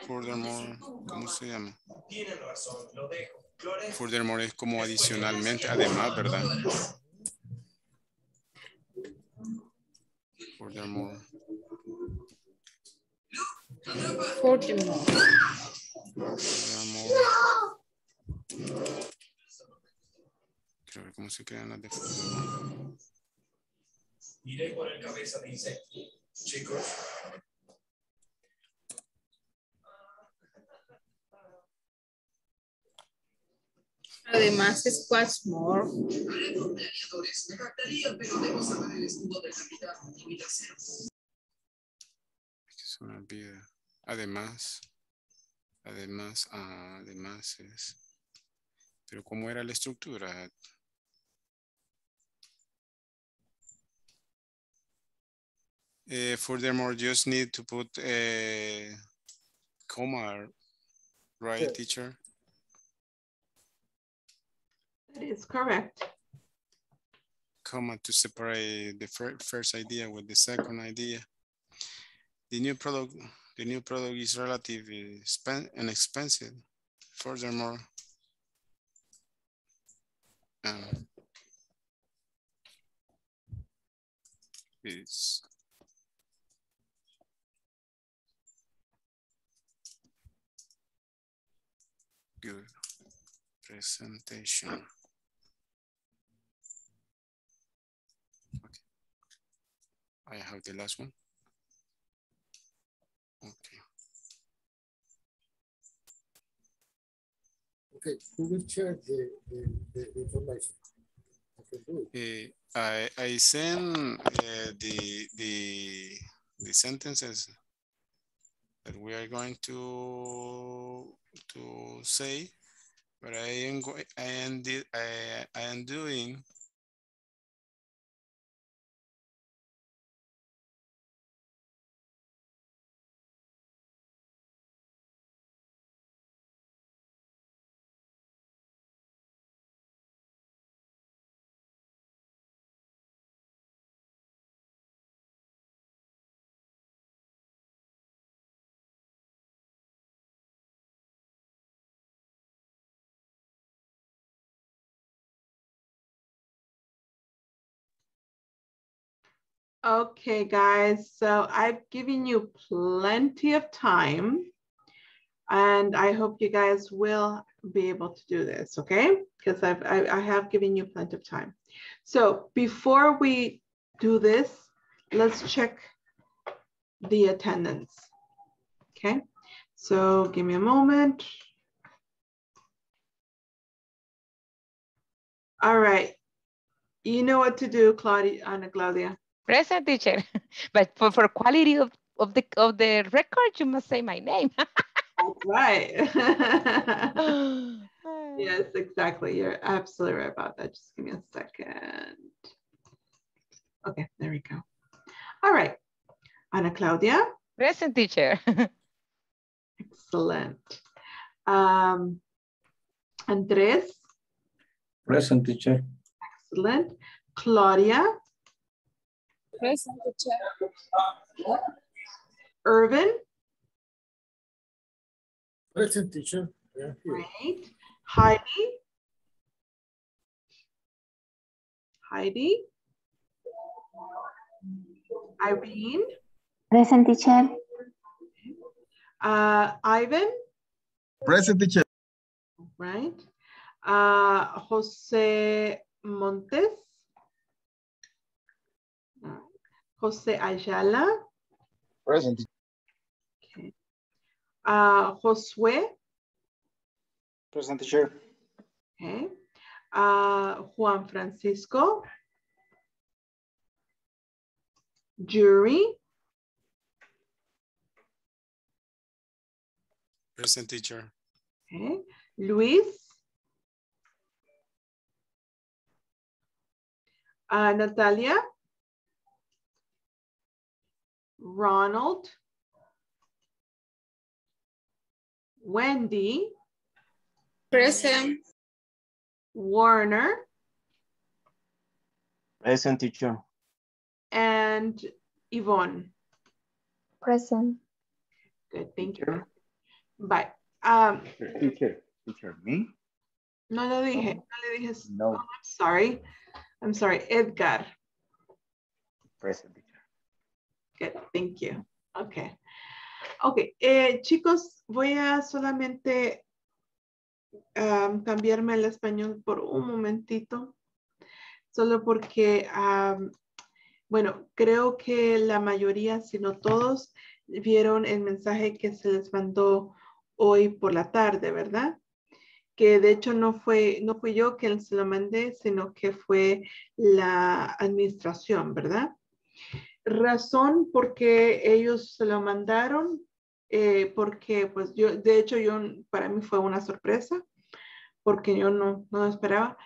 furthermore, ¿cómo se llama? Tiene razón, lo dejo. Furthermore es como adicionalmente, además, ¿verdad? Furthermore. Furthermore. Furthermore. Quiero ver cómo se crean las de furthermore. Iré por el cabeza de insecto. Chicos. Además es what's more. Es que se me olvida. Además, además, ah, además es. Pero ¿cómo era la estructura? Uh, furthermore, just need to put a comma, right, yes. Teacher? That is correct. Comma to separate the fir first idea with the second idea. The new product, the new product is relatively inexpensive. Furthermore, um, it's good presentation. Okay. I have the last one. Okay. Okay, who will check the, the, the information? Okay, I, I send uh, the, the, the sentences that we are going to to say, but I am going, I am did, I, I am doing Okay, guys, so I've given you plenty of time and I hope you guys will be able to do this, okay? Because I've, I, I have given you plenty of time. So before we do this, let's check the attendance, okay? So give me a moment. All right, you know what to do, Claudia, Ana Claudia. Present, teacher, but for, for quality of, of the of the record, you must say my name. That's right. Yes, exactly. You're absolutely right about that. Just give me a second. Okay, there we go. All right, Ana Claudia. Present, teacher. Excellent. Um, Andres. Present, teacher. Excellent. Claudia. Present, teacher. Irvin. Present, teacher. Yeah. Right. Heidi. Heidi. Irene. Present, teacher. Uh, Ivan. Present, teacher. Right. Uh, Jose Montes. Jose Ayala. Present. Okay. Uh, Josué. Present, teacher. Okay. Uh, Juan Francisco. Jury. Present, teacher. Okay. Luis. Uh, Natalia. Ronald, Wendy, present, Warner, present, teacher, and Yvonne, present. Good, thank you. Bye. Um, teacher, teacher, me? No, no, le dije, no le dije. No. Oh, I'm sorry. I'm sorry, Edgar. Present. Good, thank you. Okay. Okay, eh, chicos, voy a solamente um, cambiarme al español por un momentito. Solo porque, um, bueno, creo que la mayoría, si no todos, vieron el mensaje que se les mandó hoy por la tarde, ¿verdad? Que de hecho no fue, no fui yo quien se lo mandé, sino que fue la administración, ¿verdad? Razón por qué ellos se lo mandaron eh, porque pues yo, de hecho yo, para mí fue una sorpresa, porque yo no, no lo esperaba,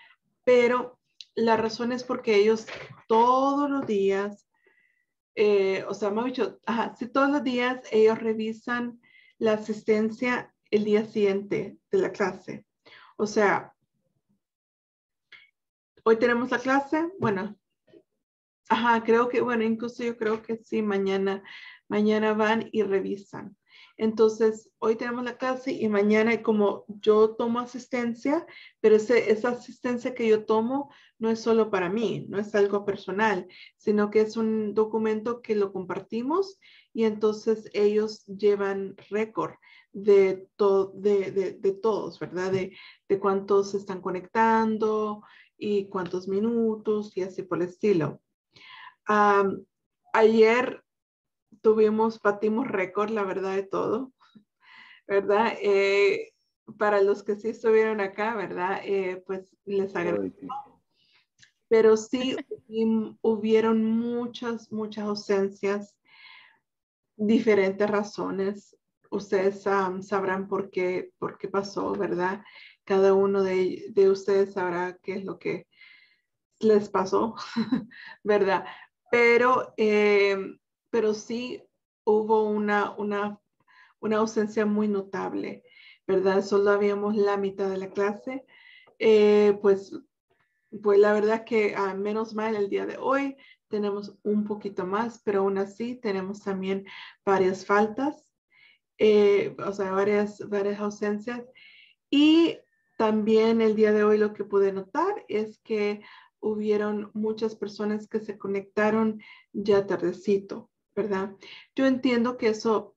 pero la razón es porque ellos todos los días, eh, o sea, me han dicho, ajá, sí, todos los días ellos revisan la asistencia el día siguiente de la clase. O sea, hoy tenemos la clase, bueno, ajá, creo que, bueno, incluso yo creo que sí, mañana, mañana van y revisan. Entonces, hoy tenemos la clase y mañana, como yo tomo asistencia, pero ese, esa asistencia que yo tomo no es solo para mí, no es algo personal, sino que es un documento que lo compartimos y entonces ellos llevan récord de, to, de, de, de todos, ¿verdad? De, de cuántos se están conectando y cuántos minutos y así por el estilo. Um, ayer tuvimos, batimos récord, la verdad, de todo, ¿verdad? Eh, para los que sí estuvieron acá, ¿verdad? Eh, pues les agradezco. Pero sí hubieron muchas, muchas ausencias, diferentes razones. Ustedes um, sabrán por qué, por qué pasó, ¿verdad? Cada uno de, de ustedes sabrá qué es lo que les pasó, ¿verdad? Pero, eh, pero sí hubo una, una, una ausencia muy notable, ¿verdad? Solo habíamos la mitad de la clase. Eh, pues, pues la verdad que ah, menos mal el día de hoy tenemos un poquito más, pero aún así tenemos también varias faltas, eh, o sea, varias, varias ausencias. Y también el día de hoy lo que pude notar es que hubieron muchas personas que se conectaron ya tardecito, ¿verdad? Yo entiendo que eso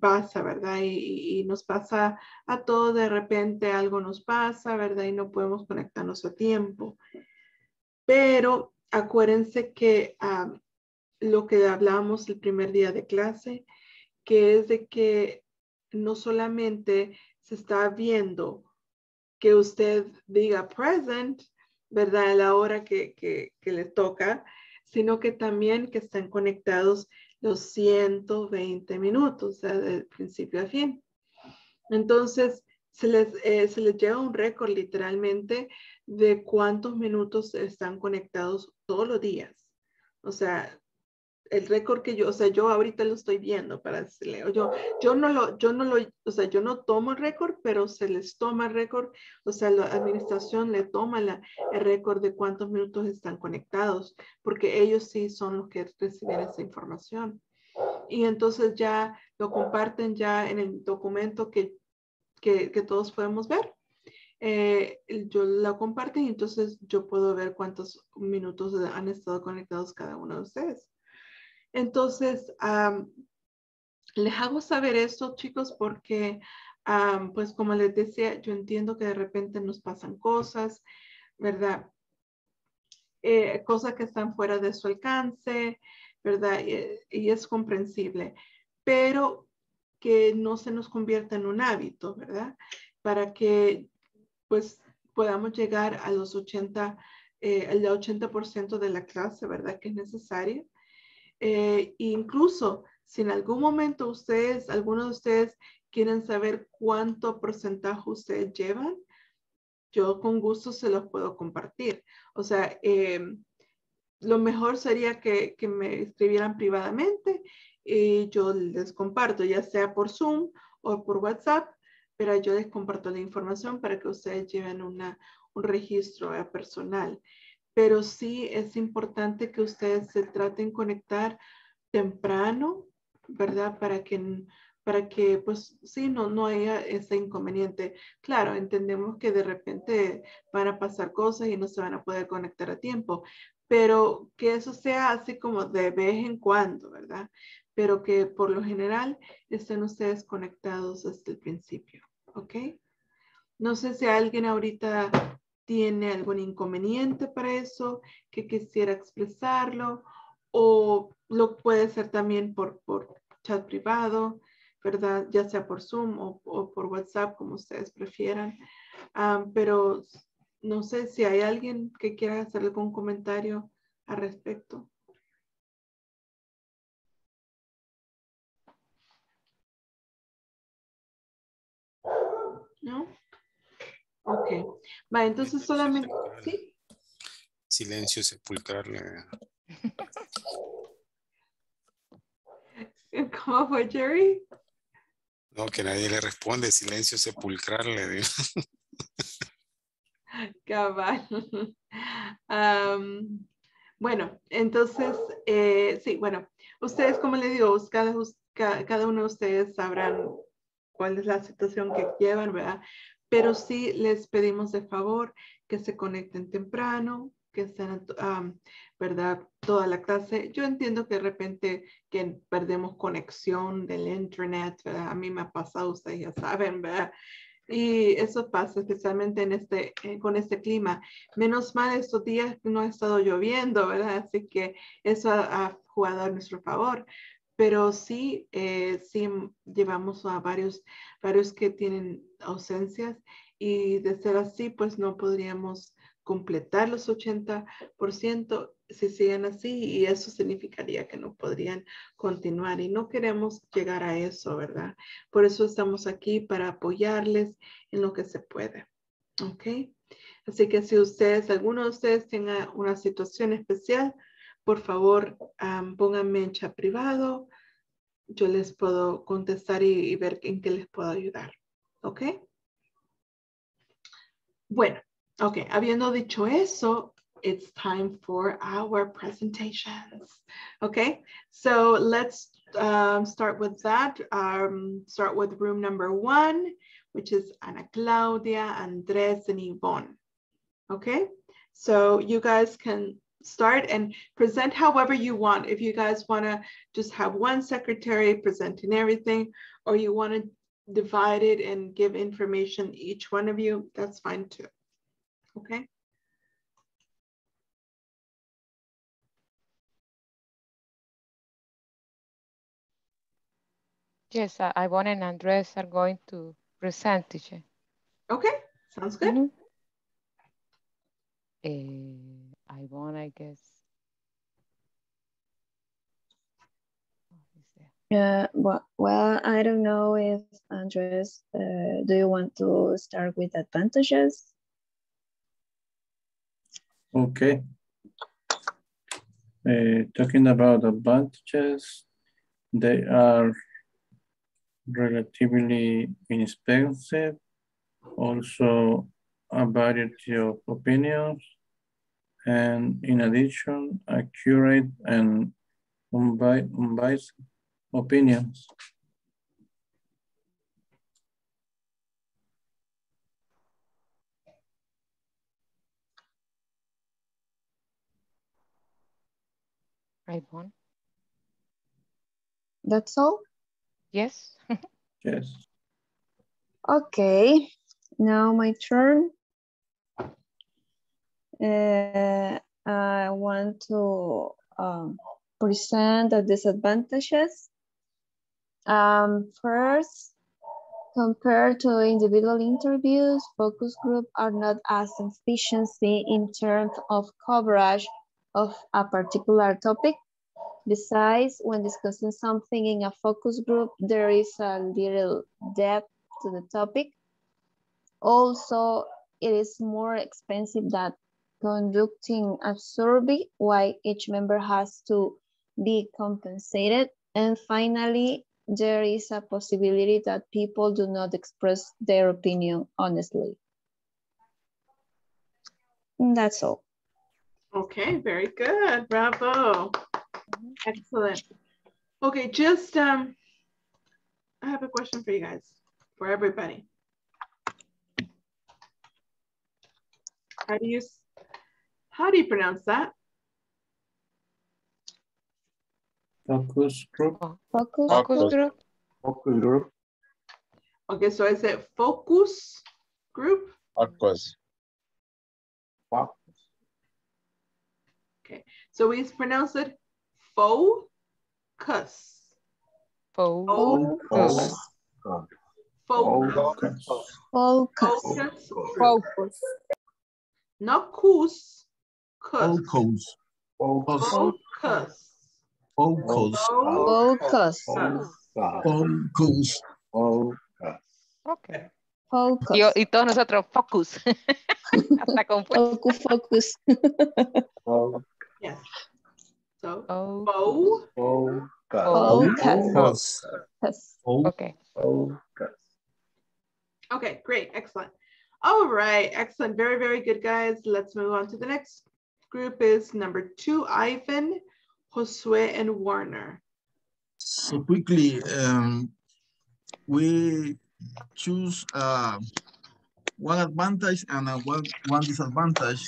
pasa, ¿verdad? Y, y nos pasa a todos, de repente algo nos pasa, ¿verdad? Y no podemos conectarnos a tiempo. Pero acuérdense que um, lo que hablábamos el primer día de clase, que es de que no solamente se está viendo que usted diga present, ¿verdad? A la hora que, que, que le toca, sino que también que están conectados los ciento veinte minutos, o sea, del principio a fin. Entonces, se les, eh, se les lleva un récord literalmente de cuántos minutos están conectados todos los días. O sea, el récord que yo, o sea, yo ahorita lo estoy viendo para decirle, yo, yo no lo, yo no lo, o sea, yo no tomo el récord, pero se les toma el récord, o sea, la administración le toma la, el récord de cuántos minutos están conectados, porque ellos sí son los que reciben esa información. Y entonces ya lo comparten ya en el documento que, que, que todos podemos ver. Eh, yo la comparten y entonces yo puedo ver cuántos minutos han estado conectados cada uno de ustedes. Entonces, um, les hago saber esto, chicos, porque, um, pues, como les decía, yo entiendo que de repente nos pasan cosas, ¿verdad? Eh, cosas que están fuera de su alcance, ¿verdad? Y, y es comprensible, pero que no se nos convierta en un hábito, ¿verdad? Para que, pues, podamos llegar a los ochenta, eh, al ochenta por ciento de la clase, ¿verdad? Que es necesario. Eh, incluso si en algún momento ustedes, algunos de ustedes quieren saber cuánto porcentaje ustedes llevan, yo con gusto se los puedo compartir. O sea, eh, lo mejor sería que, que me escribieran privadamente y yo les comparto, ya sea por Zoom o por WhatsApp, pero yo les comparto la información para que ustedes lleven una, un registro eh, personal. Pero sí es importante que ustedes se traten de conectar temprano, ¿verdad? Para que, para que pues, sí, no, no haya ese inconveniente. Claro, entendemos que de repente van a pasar cosas y no se van a poder conectar a tiempo, pero que eso sea así como de vez en cuando, ¿verdad? Pero que por lo general estén ustedes conectados desde el principio, ¿ok? No sé si alguien ahorita tiene algún inconveniente para eso, que quisiera expresarlo, o lo puede hacer también por, por chat privado, ¿verdad? Ya sea por Zoom o, o por WhatsApp, como ustedes prefieran. Um, pero no sé si hay alguien que quiera hacer algún comentario al respecto. ¿No? Ok. Va, entonces solamente... ¿Sí? Silencio sepulcral. ¿Cómo fue, Jerry? No, que nadie le responde. Silencio sepulcral, le digo. Cabal. Um, bueno, entonces, eh, sí, bueno. Ustedes, como les digo, cada, cada uno de ustedes sabrán cuál es la situación que llevan, ¿verdad? Pero sí les pedimos de favor que se conecten temprano, que estén, um, ¿verdad? Toda la clase. Yo entiendo que de repente que perdemos conexión del internet, ¿verdad? A mí me ha pasado, ustedes ya saben, ¿verdad? Y eso pasa especialmente en este, eh, con este clima. Menos mal estos días no ha estado lloviendo, ¿verdad? Así que eso ha, ha jugado a nuestro favor. Pero sí, eh, sí llevamos a varios, varios que tienen ausencias y de ser así, pues no podríamos completar los ochenta por ciento si siguen así y eso significaría que no podrían continuar y no queremos llegar a eso, ¿verdad? Por eso estamos aquí para apoyarles en lo que se puede, ¿ok? Así que si ustedes, alguno de ustedes tenga una situación especial, por favor, um, pónganme en chat privado, yo les puedo contestar y, y ver en qué les puedo ayudar, ¿ok? Bueno. Okay, habiendo dicho eso, it's time for our presentations. Okay, so let's um, start with that. Um, start with room number one, which is Ana Claudia, Andres, and Yvonne. Okay, so you guys can start and present however you want. If you guys want to just have one secretary presenting everything, or you want to divide it and give information each one of you, that's fine too. Okay. Yes, uh, Ivonne and Andres are going to present, teacher. Okay, sounds good. Mm -hmm. uh, Ivonne, I guess. Yeah, well, well, I don't know if Andres, uh, do you want to start with advantages? Okay, uh, talking about advantages, they are relatively inexpensive, also a variety of opinions, and in addition, accurate and unbiased opinions. Ivonne. That's all? Yes. Yes. Okay, now my turn. Uh, I want to um, present the disadvantages. Um, first, compared to individual interviews, focus groups are not as efficient in terms of coverage of a particular topic. Besides, when discussing something in a focus group, there is a little depth to the topic. Also, it is more expensive than conducting a survey, while each member has to be compensated. And finally, there is a possibility that people do not express their opinion honestly. That's all. Okay, very good. Bravo. Excellent. Okay, just um, I have a question for you guys, for everybody. How do you how do you pronounce that? Focus group. Focus, focus group. Focus group. Okay, so I said focus group. Focus. Focus. Okay, so we pronounce it focus. Focus. Focus. Focus. Focus. Not cus. Focus. Focus. Focus. Focus. Focus. Focus. Focus. Okay. Focus. Yo, y todos nosotros, focus. Hasta con focus. Focus. Focus. Yes. So, focus. Focus. Focus. Okay. Focus. Okay, great, excellent. All right, excellent. Very, very good, guys. Let's move on to the next group is number two, Ivan, Josue, and Warner. So quickly, um, we choose uh, one advantage and uh, one, one disadvantage.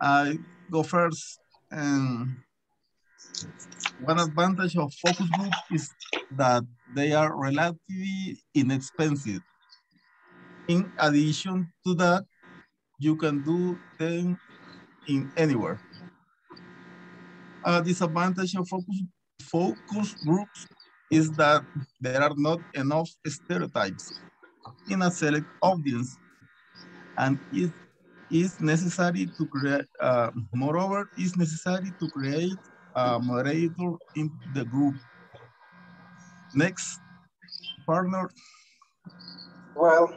I go first. And one advantage of focus groups is that they are relatively inexpensive. In addition to that, you can do them in anywhere. A disadvantage of focus, focus groups is that there are not enough stereotypes in a select audience, and it is necessary to create, uh, moreover, it's necessary to create a moderator in the group. Next, partner. Well,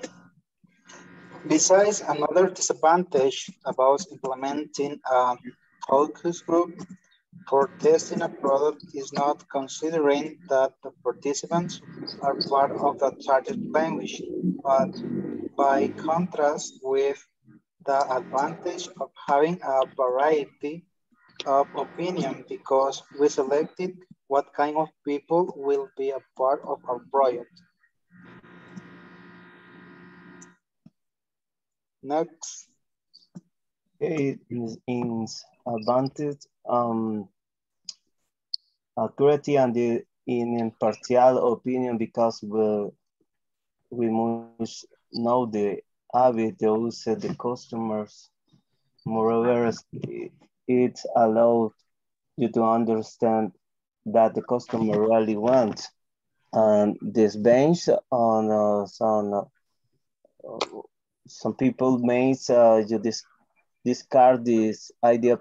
besides another disadvantage about implementing a focus group for testing a product is not considering that the participants are part of the target language, but by contrast with the advantage of having a variety of opinion because we selected what kind of people will be a part of our project. Next. It is in advantage, um, accuracy and the in impartial opinion because we, we must know the habit, the use, the customers. Moreover, it allows you to understand that the customer really wants. And this bench on uh, some, uh, some people may uh, you dis discard this idea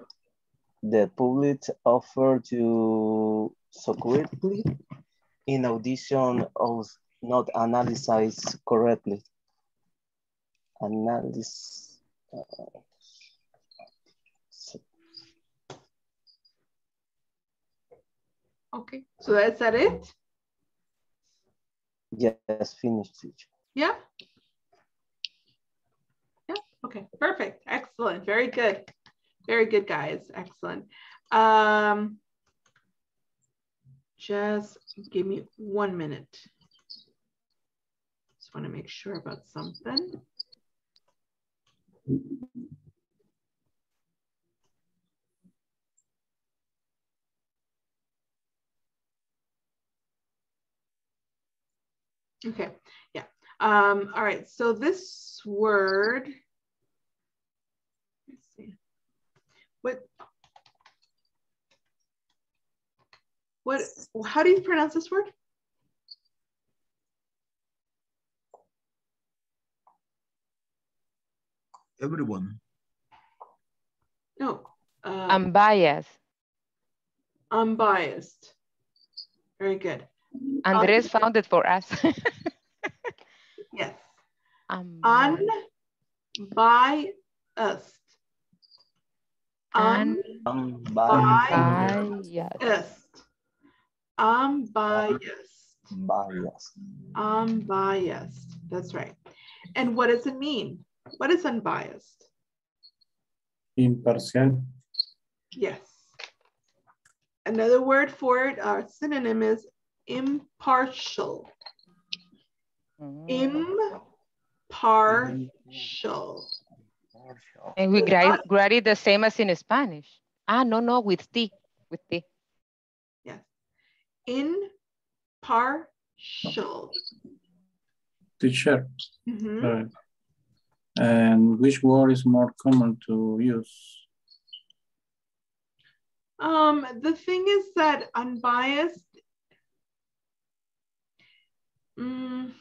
the public offer to so quickly in audition of not analyzed correctly. Analysis. Uh, so. Okay, so that's that it? Yes, finished. Yeah? Yeah, okay, perfect, excellent, very good. Very good, guys, excellent. Um, just give me one minute. Just wanna make sure about something. Okay, yeah. Um, all right, so this word, let's see, what, what, how do you pronounce this word? Everyone. No. Uh, unbiased. Unbiased. Very good. Andres Un found it for us. Yes. Unbiased. Unbiased. Unbiased. Unbiased. Unbiased. Unbiased. That's right. And what does it mean? What is unbiased? Impartial. Yes. Another word for it, our synonym is impartial. Mm. Impartial. And we grade, grade it the same as in Spanish. Ah, no, no, with T. With T. Yes. Impartial. Teacher. Mm-hmm. All right. And which word is more common to use? Um, the thing is that unbiased, um,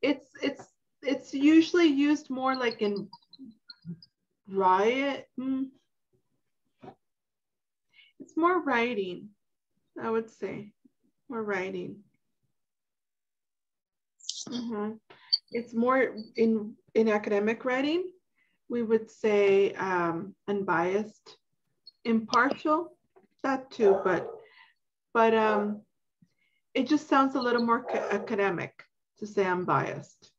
it's, it's, it's usually used more like in riot. Um, it's more writing, I would say, more writing. Mm-hmm. it's more in, in academic writing, we would say um, unbiased, impartial, that too, but, but um, it just sounds a little more academic to say unbiased.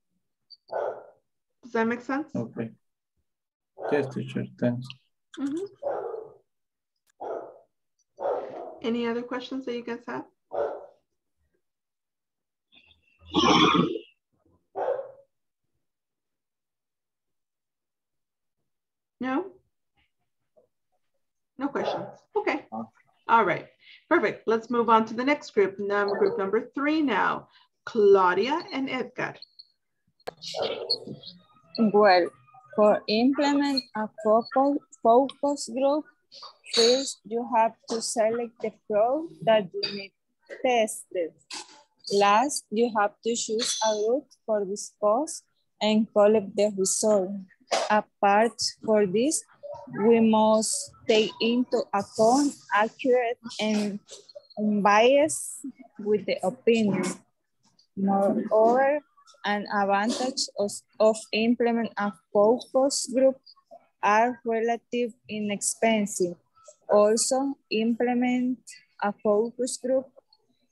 Does that make sense? Okay. Yes, teacher, thanks. Mm-hmm. Any other questions that you guys have? No? No questions. Okay. All right. Perfect. Let's move on to the next group. Now, group number three now. Claudia and Edgar. Well, for implement a focus group, first you have to select the probe that you need tested. Last, you have to choose a route for this course and collect the result. Apart for this, we must take into account accurate and unbiased with the opinion. Moreover, an advantage of, of implement a focus group are relative inexpensive. Also, implement a focus group,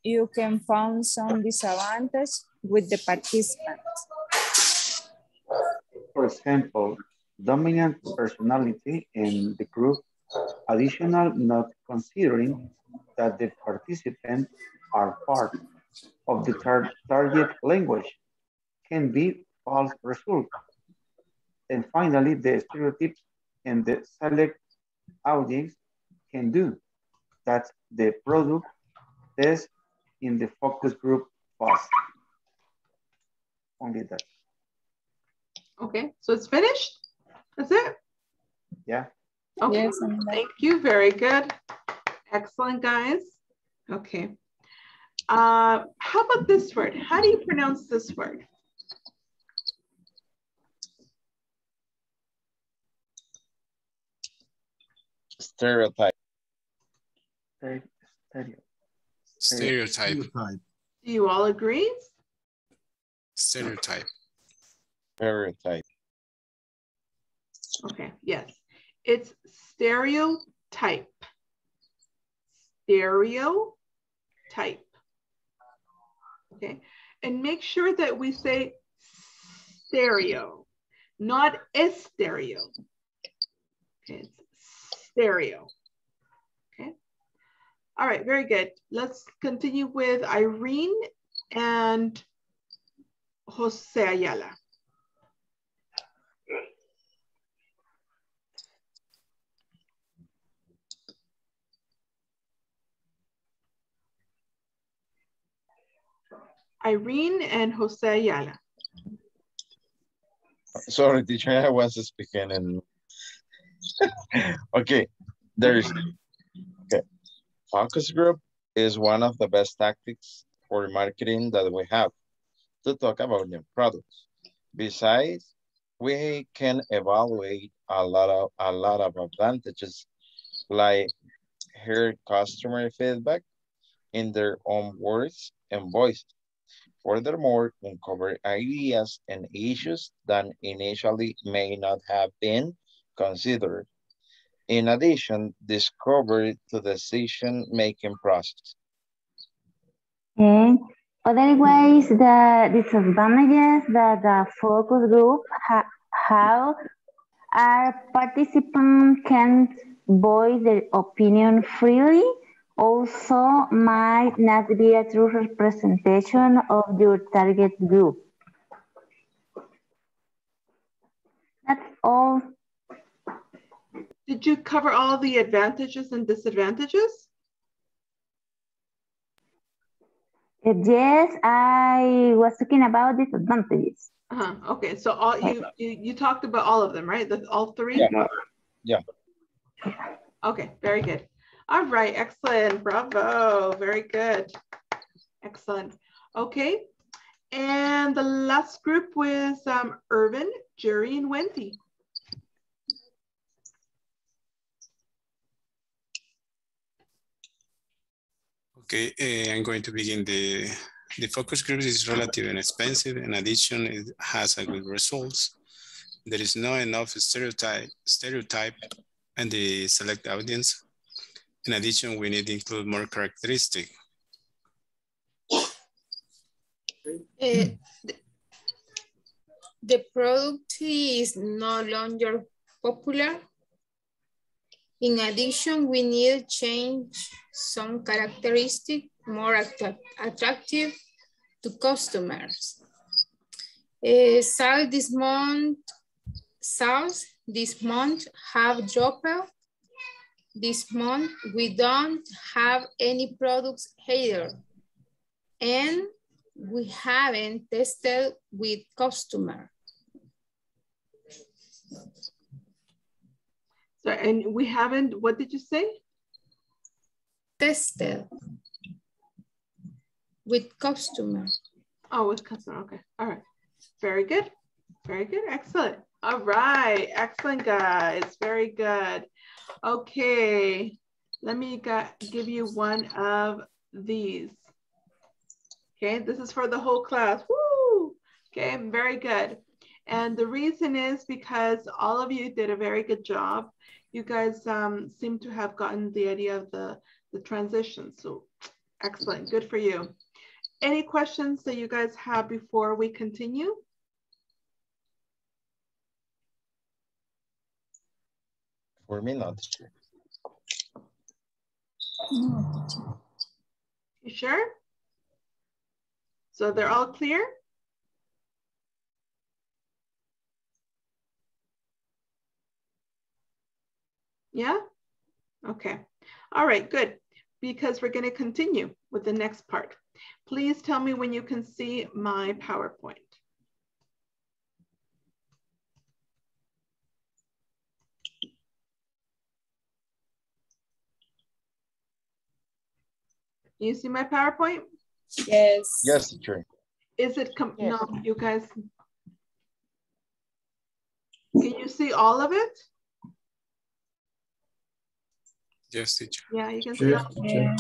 you can find some disadvantage with the participants. For example, dominant personality in the group, additional not considering that the participants are part of the tar target language can be false result. And finally, the stereotypes and the select audience can do that the product test in the focus group was. Only that. Okay, so it's finished? That's it? Yeah. Okay, yes, thank you, very good. Excellent, guys. Okay. Uh, how about this word? How do you pronounce this word? Stereotype. Stereotype. Stereotype. Stereotype. Stereotype. Do you all agree? Stereotype. Stereotype. Okay, yes. It's stereotype. Stereotype. Okay, and make sure that we say stereo, not estereo. Okay, it's stereo. Okay. All right, very good. Let's continue with Irene and Jose Ayala. Irene and Jose Ayala. Sorry, teacher, I was speaking and okay, there is okay. Focus group is one of the best tactics for marketing that we have to talk about new products. Besides, we can evaluate a lot of a lot of advantages like hear customer feedback in their own words and voice. Furthermore, uncover ideas and issues that initially may not have been considered. In addition, discover the decision-making process. Okay. Other ways, the disadvantages that the focus group ha have are participants can't voice their opinion freely. Also, might not be a true representation of your target group. That's all. Did you cover all the advantages and disadvantages? Yes, I was talking about disadvantages. Uh-huh. Okay, so all you, you you talked about all of them, right? That's all three? Yeah. Yeah. Okay, very good. All right, excellent, bravo, very good, excellent. Okay, and the last group was um, Irvin, Jerry, and Wendy. Okay, uh, I'm going to begin the The focus group is relative and expensive. In addition, it has a good results. There is not enough stereotype, stereotype in the select audience. In addition, we need to include more characteristics. Uh, the product is no longer popular. In addition, we need to change some characteristics more att attractive to customers. Uh, sales this month, sales this month have dropped. This month, we don't have any products either. And we haven't tested with customer. So, and we haven't, what did you say? Tested with customer. Oh, with customer, okay. All right, very good, very good, excellent. All right, excellent guys, very good. Okay, let me got, give you one of these. Okay, this is for the whole class. Woo! Okay, very good. And the reason is because all of you did a very good job. You guys um, seem to have gotten the idea of the, the transition. So excellent, good for you. Any questions that you guys have before we continue? For me, not sure. You sure? So they're all clear? Yeah? Okay. All right, good. Because we're going to continue with the next part. Please tell me when you can see my PowerPoint. You see my PowerPoint? Yes. Yes, teacher. Is it, com yes. No, you guys, can you see all of it? Yes, teacher. Yeah, you can see yes, all teacher.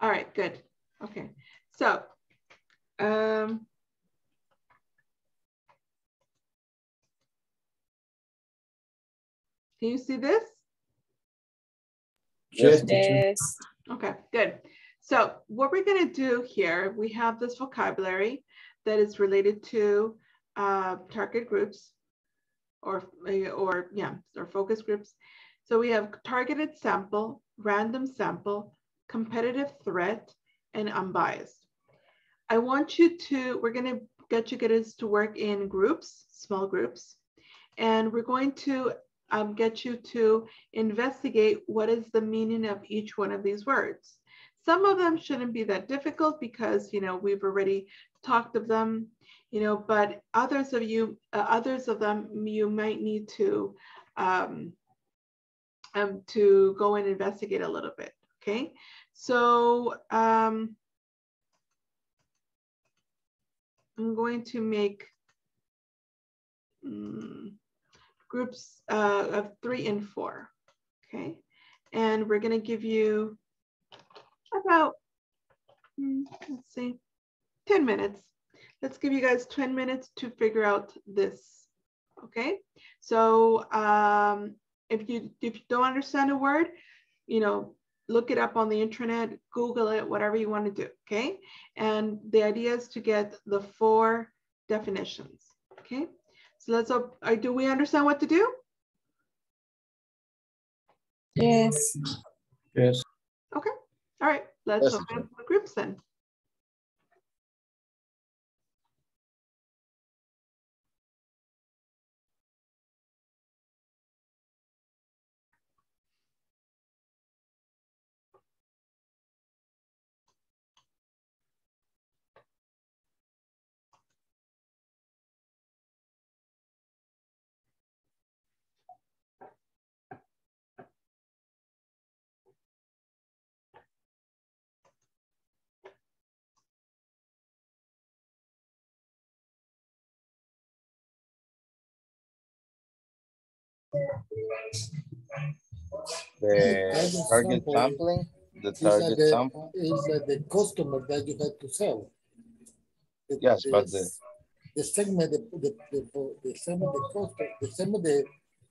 All right, good. Okay, so, um, can you see this? Yes, teacher. Yes. Okay, good. So what we're going to do here, we have this vocabulary that is related to uh, target groups or, or, yeah, or focus groups. So we have targeted sample, random sample, competitive threat, and unbiased. I want you to, we're going to get you guys to work in groups, small groups, and we're going to um, get you to investigate what is the meaning of each one of these words. Some of them shouldn't be that difficult because, you know, we've already talked of them, you know, but others of you, uh, others of them, you might need to, um, um, to go and investigate a little bit, okay? So um, I'm going to make um, groups uh, of three and four, okay? And we're gonna give you about, let's see, ten minutes. Let's give you guys ten minutes to figure out this, okay? So um, if you if you don't understand a word, you know, look it up on the internet, Google it, whatever you want to do, okay? And the idea is to get the four definitions, okay? So let's, uh, do we understand what to do? Yes. Yes. Okay. All right, let's yes. open up the groups then. The target sampling, the target the, sample. It's like the customer that you have to sell. The, yes, the, but the... The segment, the, the, the, the segment, the customer, the segment, the,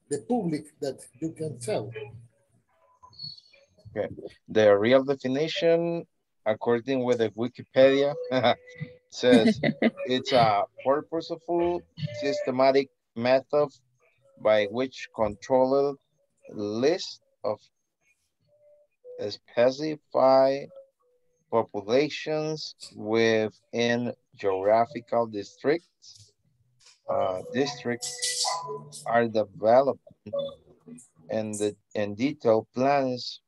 the public that you can sell. Okay. The real definition, according with the Wikipedia, says it's a purposeful, systematic method by which controlled list of specified populations within geographical districts uh, districts are developed, and the and detailed plans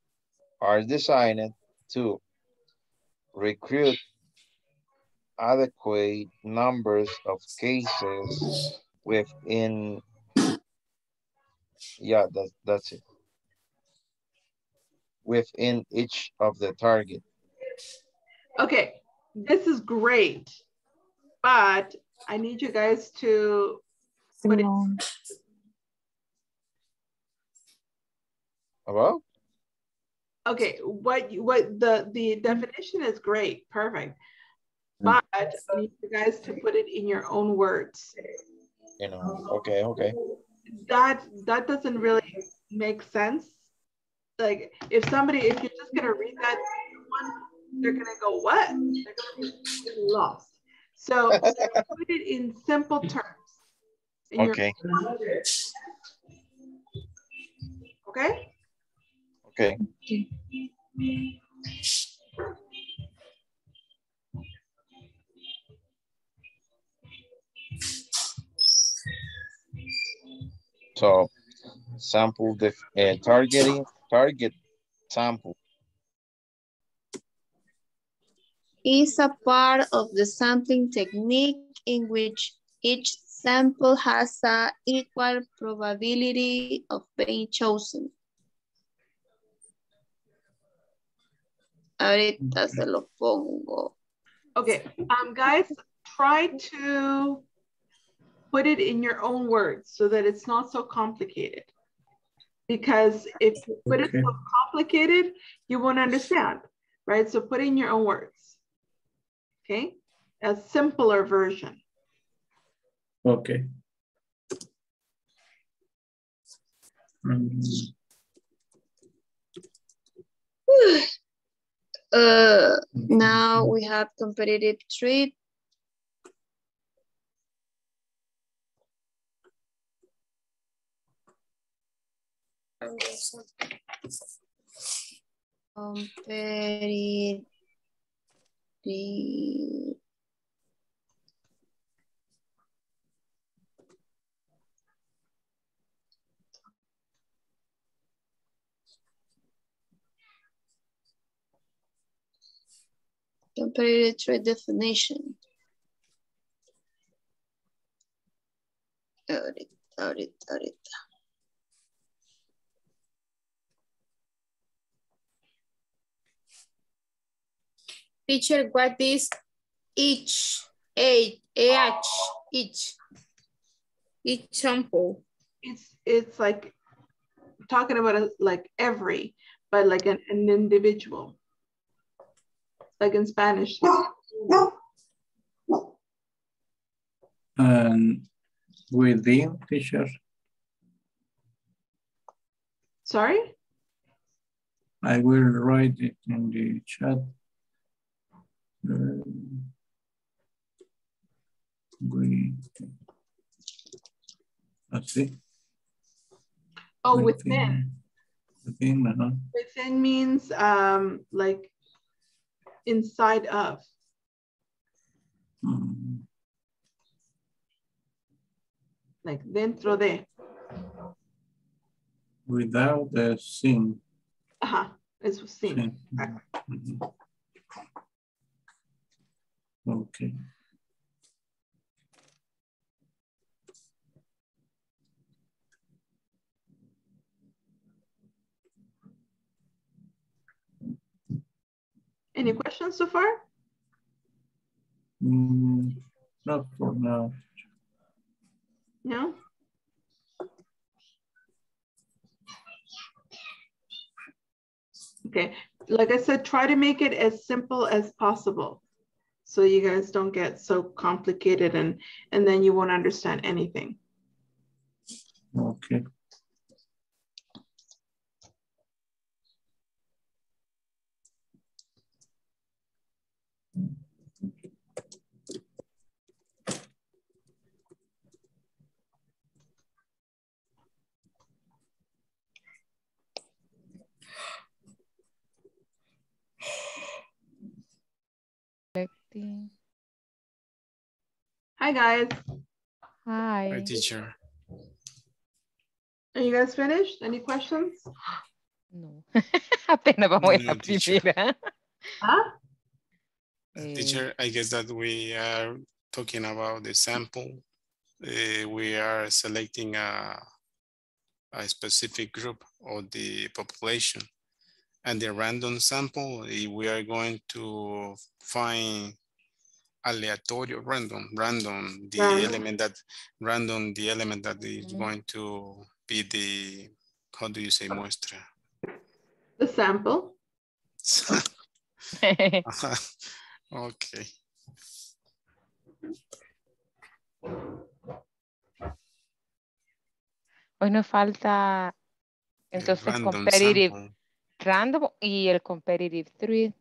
are designed to recruit adequate numbers of cases within. Yeah, that's that's it. Within each of the target. Okay, this is great, but I need you guys to put it. Hello? Okay, what what the, the definition is great, perfect. But I need you guys to put it in your own words. You know, okay, okay. That that doesn't really make sense. Like if somebody, if you're just gonna read that one, they're gonna go, what? They're gonna be lost. So put it in simple terms. In okay. Okay. Okay. So sample the uh, targeting target sample. Is a part of the sampling technique in which each sample has an equal probability of being chosen. Ahorita se lo pongo. Okay, um, guys, try to put it in your own words so that it's not so complicated. Because if you put okay. it so complicated, you won't understand, right? So put it in your own words. Okay, a simpler version. Okay. Mm. uh, now we have competitive treat. Competitive. The comparative trait definition. Ahorita, ahorita, ahorita. Teacher, what is each, a, a, each, each sample? It's it's like talking about a, like every, but like an, an individual, like in Spanish. Um, within, teacher. Sorry? I will write it in the chat. Let's see. Oh, within. Within, uh-huh. Within means um, like inside of. Mm. Like dentro de. Without the sin. Uh-huh. It's sin. sin. Mm-hmm. Okay. Any questions so far? Mm, not for now. No? Okay. like I said, try to make it as simple as possible so you guys don't get so complicated and, and then you won't understand anything. Okay. Hi guys. Hi. Hi teacher. Are you guys finished? Any questions? No. Apenas vamos a la primera. Huh? Teacher, I guess that we are talking about the sample. Uh, we are selecting a, a specific group of the population. And the random sample, we are going to find aleatorio, random, random, the random. element that, random, the element that is mm-hmm. going to be the, how do you say, muestra? The sample. Okay. Hoy nos falta, entonces, random competitive, sample. Random y el competitive three.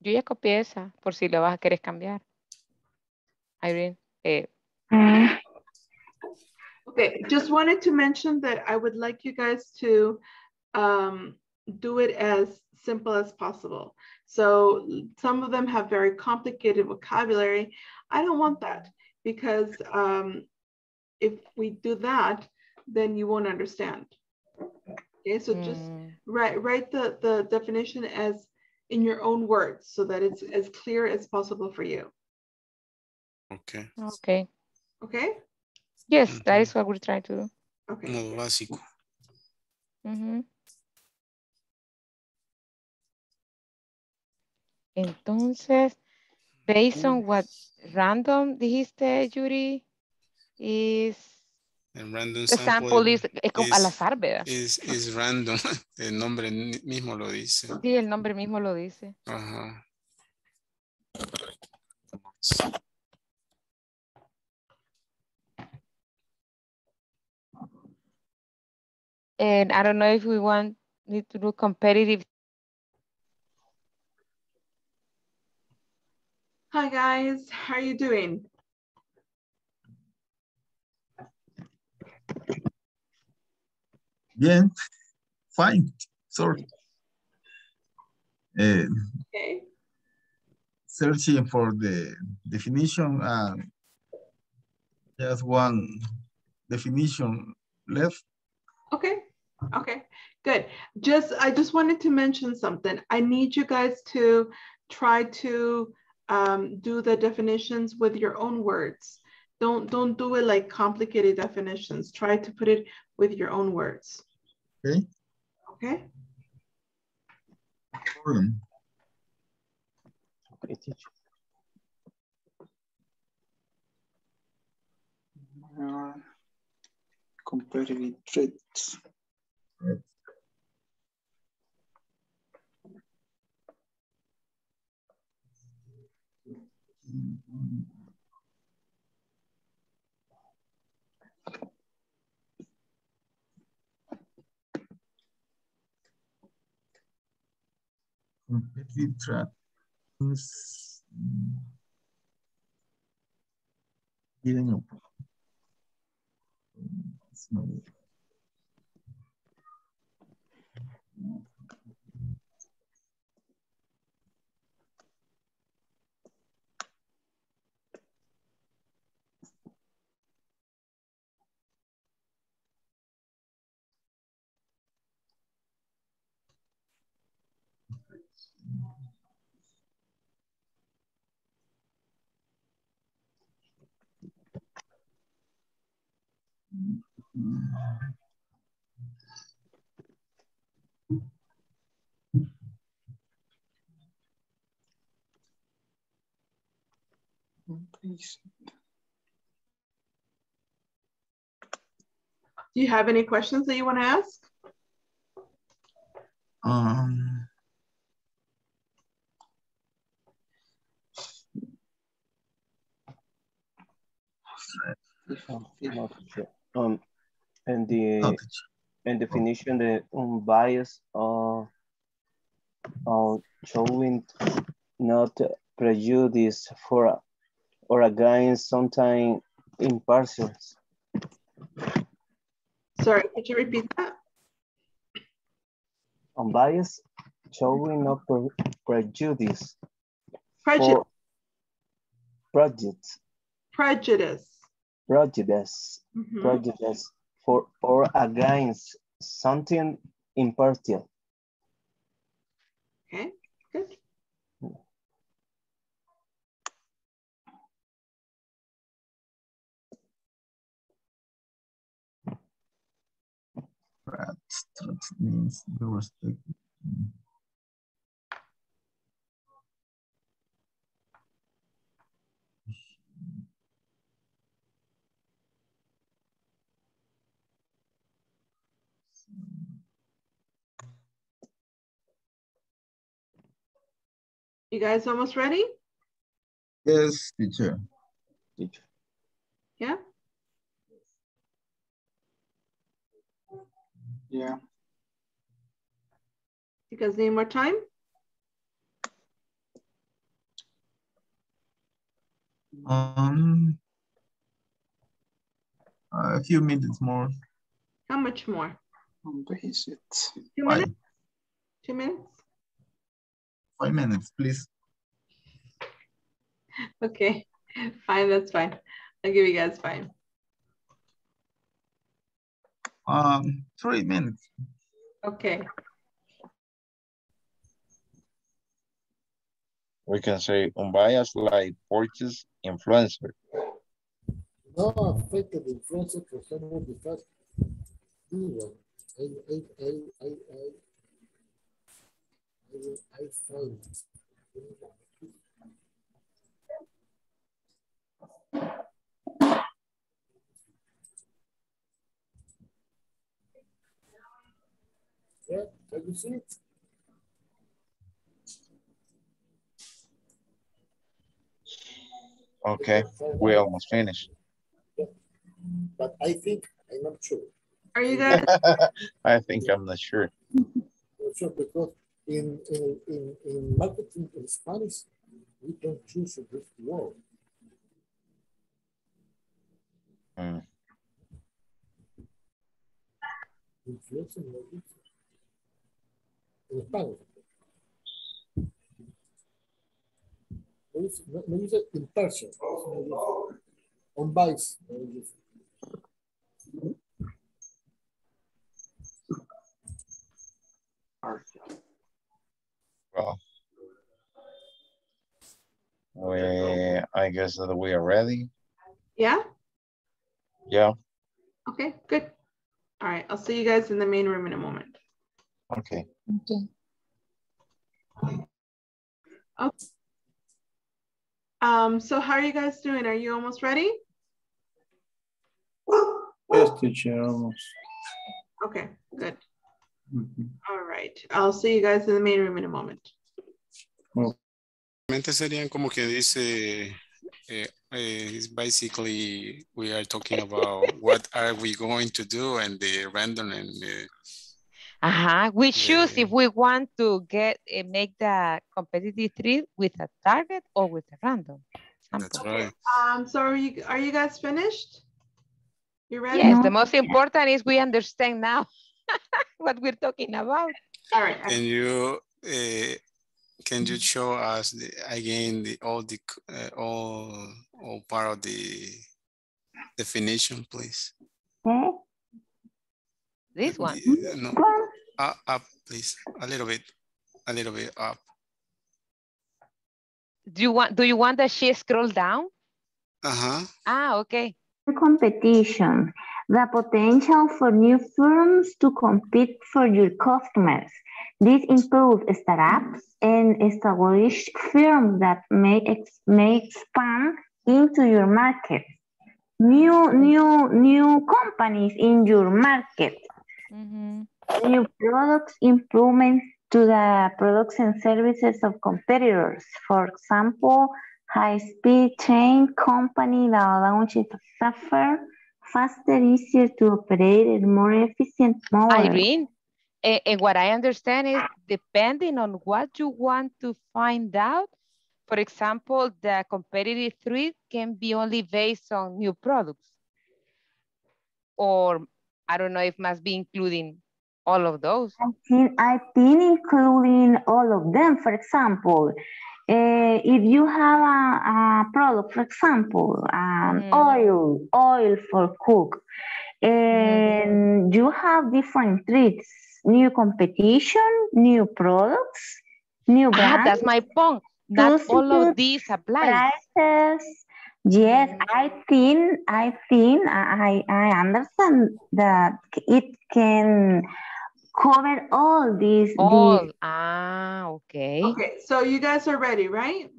Yo ya copié esa, por si la vas a querer cambiar. Irene. Eh. Okay, just wanted to mention that I would like you guys to um, do it as simple as possible. So some of them have very complicated vocabulary. I don't want that because um, if we do that, then you won't understand. Okay, so just mm. write, write the, the definition as in your own words so that it's as clear as possible for you. Okay. Okay. Okay? Yes, mm-hmm. that is what we're trying to do. Okay. Lo básico. Mm-hmm. Entonces, based on what random dijiste, Yuri, is... And random the sample, sample is, es como al azar, ¿verdad? Is, is random. El nombre mismo lo dice. Sí, el nombre mismo lo dice. Ajá. And I don't know if we want need to do competitive. Hi guys, how are you doing? Bien, fine, sorry. Uh, okay. Searching for the definition and just one definition left. Okay, okay, good. Just, I just wanted to mention something. I need you guys to try to um, do the definitions with your own words. Don't, don't do it like complicated definitions. Try to put it with your own words. Okay. Okay. Okay, teacher. Uh, comparative traits. Right. Mm-hmm. Competitive traits. Giving up. Do you have any questions that you want to ask? Um, um and the oh, and definition the unbiased uh, uh showing not prejudice for or against sometimes impartial. Sorry, could you repeat that? Unbiased, showing no pre prejudice. Prejudice. Prejudice. Prejudice. Prejudice. Mm-hmm. Prejudice for or against something impartial. Okay, good. Abstract means the respect. You guys almost ready? Yes, teacher. Teacher. Yeah. Yeah. You guys need more time? Um, a few minutes more. How much more? What is it? Two Five. minutes? Two minutes? Five minutes, please. Okay, fine, that's fine. I'll give you guys five. Um, three minutes. Okay. We can say unbiased, like purchase influencer. No affected influencer for someone the first. I, I, I, I, I, I, I found. Yeah, can you see it? Okay, we almost finished. Yeah. But I think I'm not sure. Are you there? I think yeah. I'm not sure. Not sure because in, in, in, in marketing in Spanish, we don't choose a good word. Mm. En España. No dice, no, no dice impartial, no dice unbiased, no dice. Well, we, I guess that we are ready. Yeah? Yeah. Okay, good. All right, I'll see you guys in the main room in a moment. Okay. Okay. Oh. Um, so how are you guys doing? Are you almost ready? Yes, teacher, almost. Okay, good. Mm-hmm. All right. I'll see you guys in the main room in a moment. Realmente serían como que dice it's basically we are talking about what are we going to do and the random and the Uh-huh. We choose yeah. if we want to get uh, make the competitive trip with a target or with a random. That's right. Um, so are you, are you guys finished? You ready? Yes, no. The most important is we understand now what we're talking about. All right. Can you, uh, can you show us the, again the, all, the, uh, all, all part of the definition, please? Okay. This one. Yeah, no. Up, up, please. A little bit. A little bit up. Do you want? Do you want that she scroll down? Uh huh. Ah, okay. Competition, the potential for new firms to compete for your customers. This improves startups and established firms that may ex may expand into your market. New, new, new companies in your market. Mm-hmm. New products, improvements, to the products and services of competitors. For example, high-speed chain company that launches software faster, easier to operate, and more efficient model. Irene, and, and what I understand is depending on what you want to find out, for example, the competitive threat can be only based on new products. Or I don't know if must be including all of those. I think, I think including all of them. For example, uh, if you have a, a product, for example, um, mm. oil, oil for cook, and mm. you have different threats, new competition, new products, new brands. Ah, that's my point. That all of these apply. Prices. Yes, I think, I think, I, I understand that it can cover all these. All, these. ah, okay. Okay, so you guys are ready, right?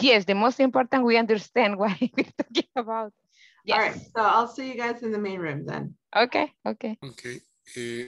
Yes, the most important, we understand what we're talking about. Yes. All right, so I'll see you guys in the main room then. Okay, okay. Okay. Uh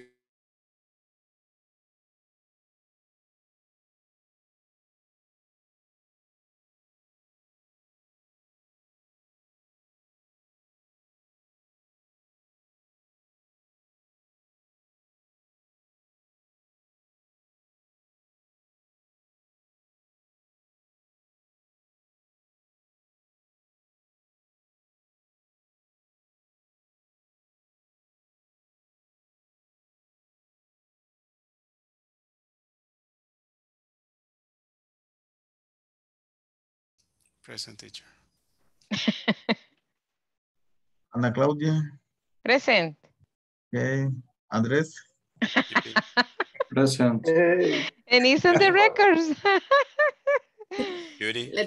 Present, teacher. Ana Claudia. Present. Okay. Andres. Present. Hey. And he's on the records. Yuri. La,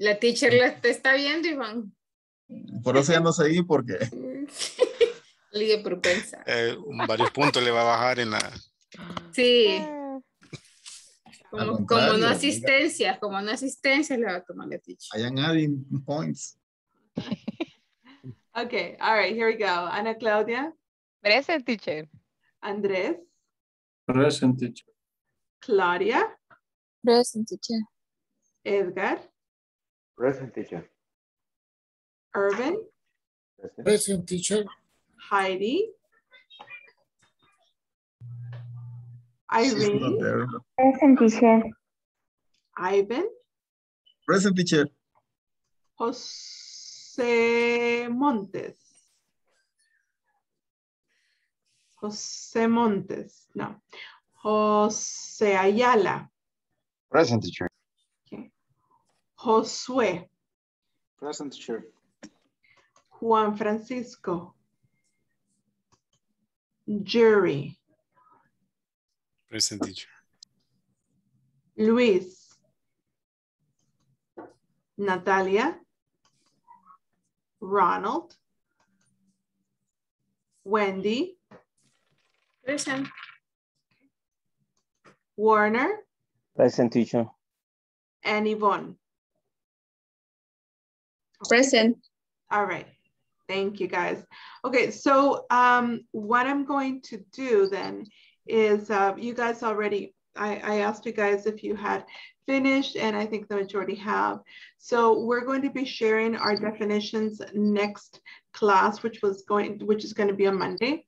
la teacher la te está viendo, Iván. Por eso ya no seguí porque. Ligue propensa. Eh, varios puntos le va a bajar en la. Sí. Como, como no asistencia, como no asistencia le va a tomar la teacher. I am adding points. Okay, all right, here we go. Ana Claudia. Present, teacher. Andres. Present, teacher. Claudia. Present, teacher. Edgar. Present, teacher. Irvin. Present, teacher. Heidi. Irene. Present, teacher. Ivan. Present, teacher. Jose Montes. Jose Montes. No. Jose Ayala. Present, teacher. Okay. Josué. Present, teacher. Juan Francisco. Jerry. Present, teacher. Luis. Natalia. Ronald. Wendy. Present. Warner. Present, teacher. And Yvonne. Present. All right. Thank you, guys. Okay, so um, what I'm going to do then is uh, you guys already, I, I asked you guys if you had finished, and I think the majority have. So we're going to be sharing our definitions next class, which was going, which is going to be on Monday.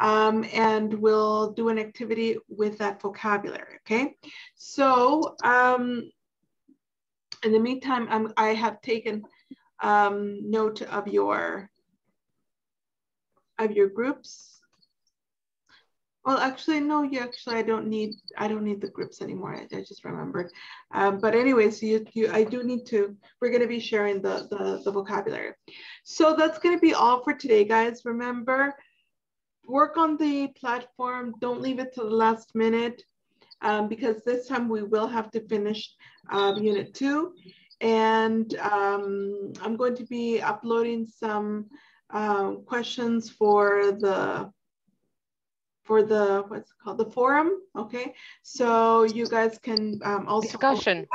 Um, and we'll do an activity with that vocabulary, okay? So um, in the meantime, I'm, I have taken um, note of your, of your groups. Well, actually, no, you actually, I don't need, I don't need the groups anymore. I, I just remembered. Um, but anyways, you, you, I do need to, we're going to be sharing the, the, the vocabulary. So that's going to be all for today, guys. Remember, work on the platform. Don't leave it to the last minute um, because this time we will have to finish um, unit two. And um, I'm going to be uploading some um, questions for the for the, what's it called, the forum, okay? So you guys can um, also- Discussion.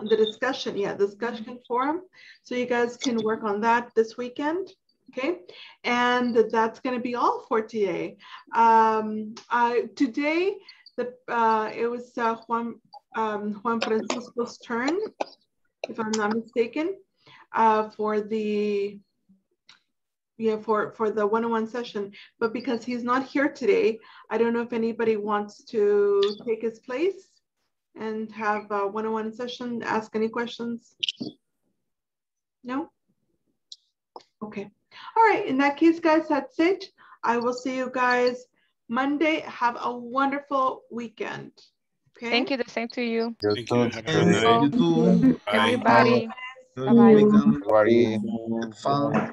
On the discussion, yeah, discussion forum. So you guys can work on that this weekend, okay? And that's gonna be all for today. Um, I, today, The, uh, it was uh, Juan, um, Juan Francisco's turn, if I'm not mistaken, uh, for the yeah for for the one-on-one session. But because he's not here today, I don't know if anybody wants to take his place and have a one-on-one session. Ask any questions? No? Okay. All right. In that case, guys, that's it. I will see you guys Monday. Have a wonderful weekend. Okay. Thank you. The same to you. Thank you. Have a nice day. You too. Bye. Everybody. Bye. Bye. Bye. Bye. Bye.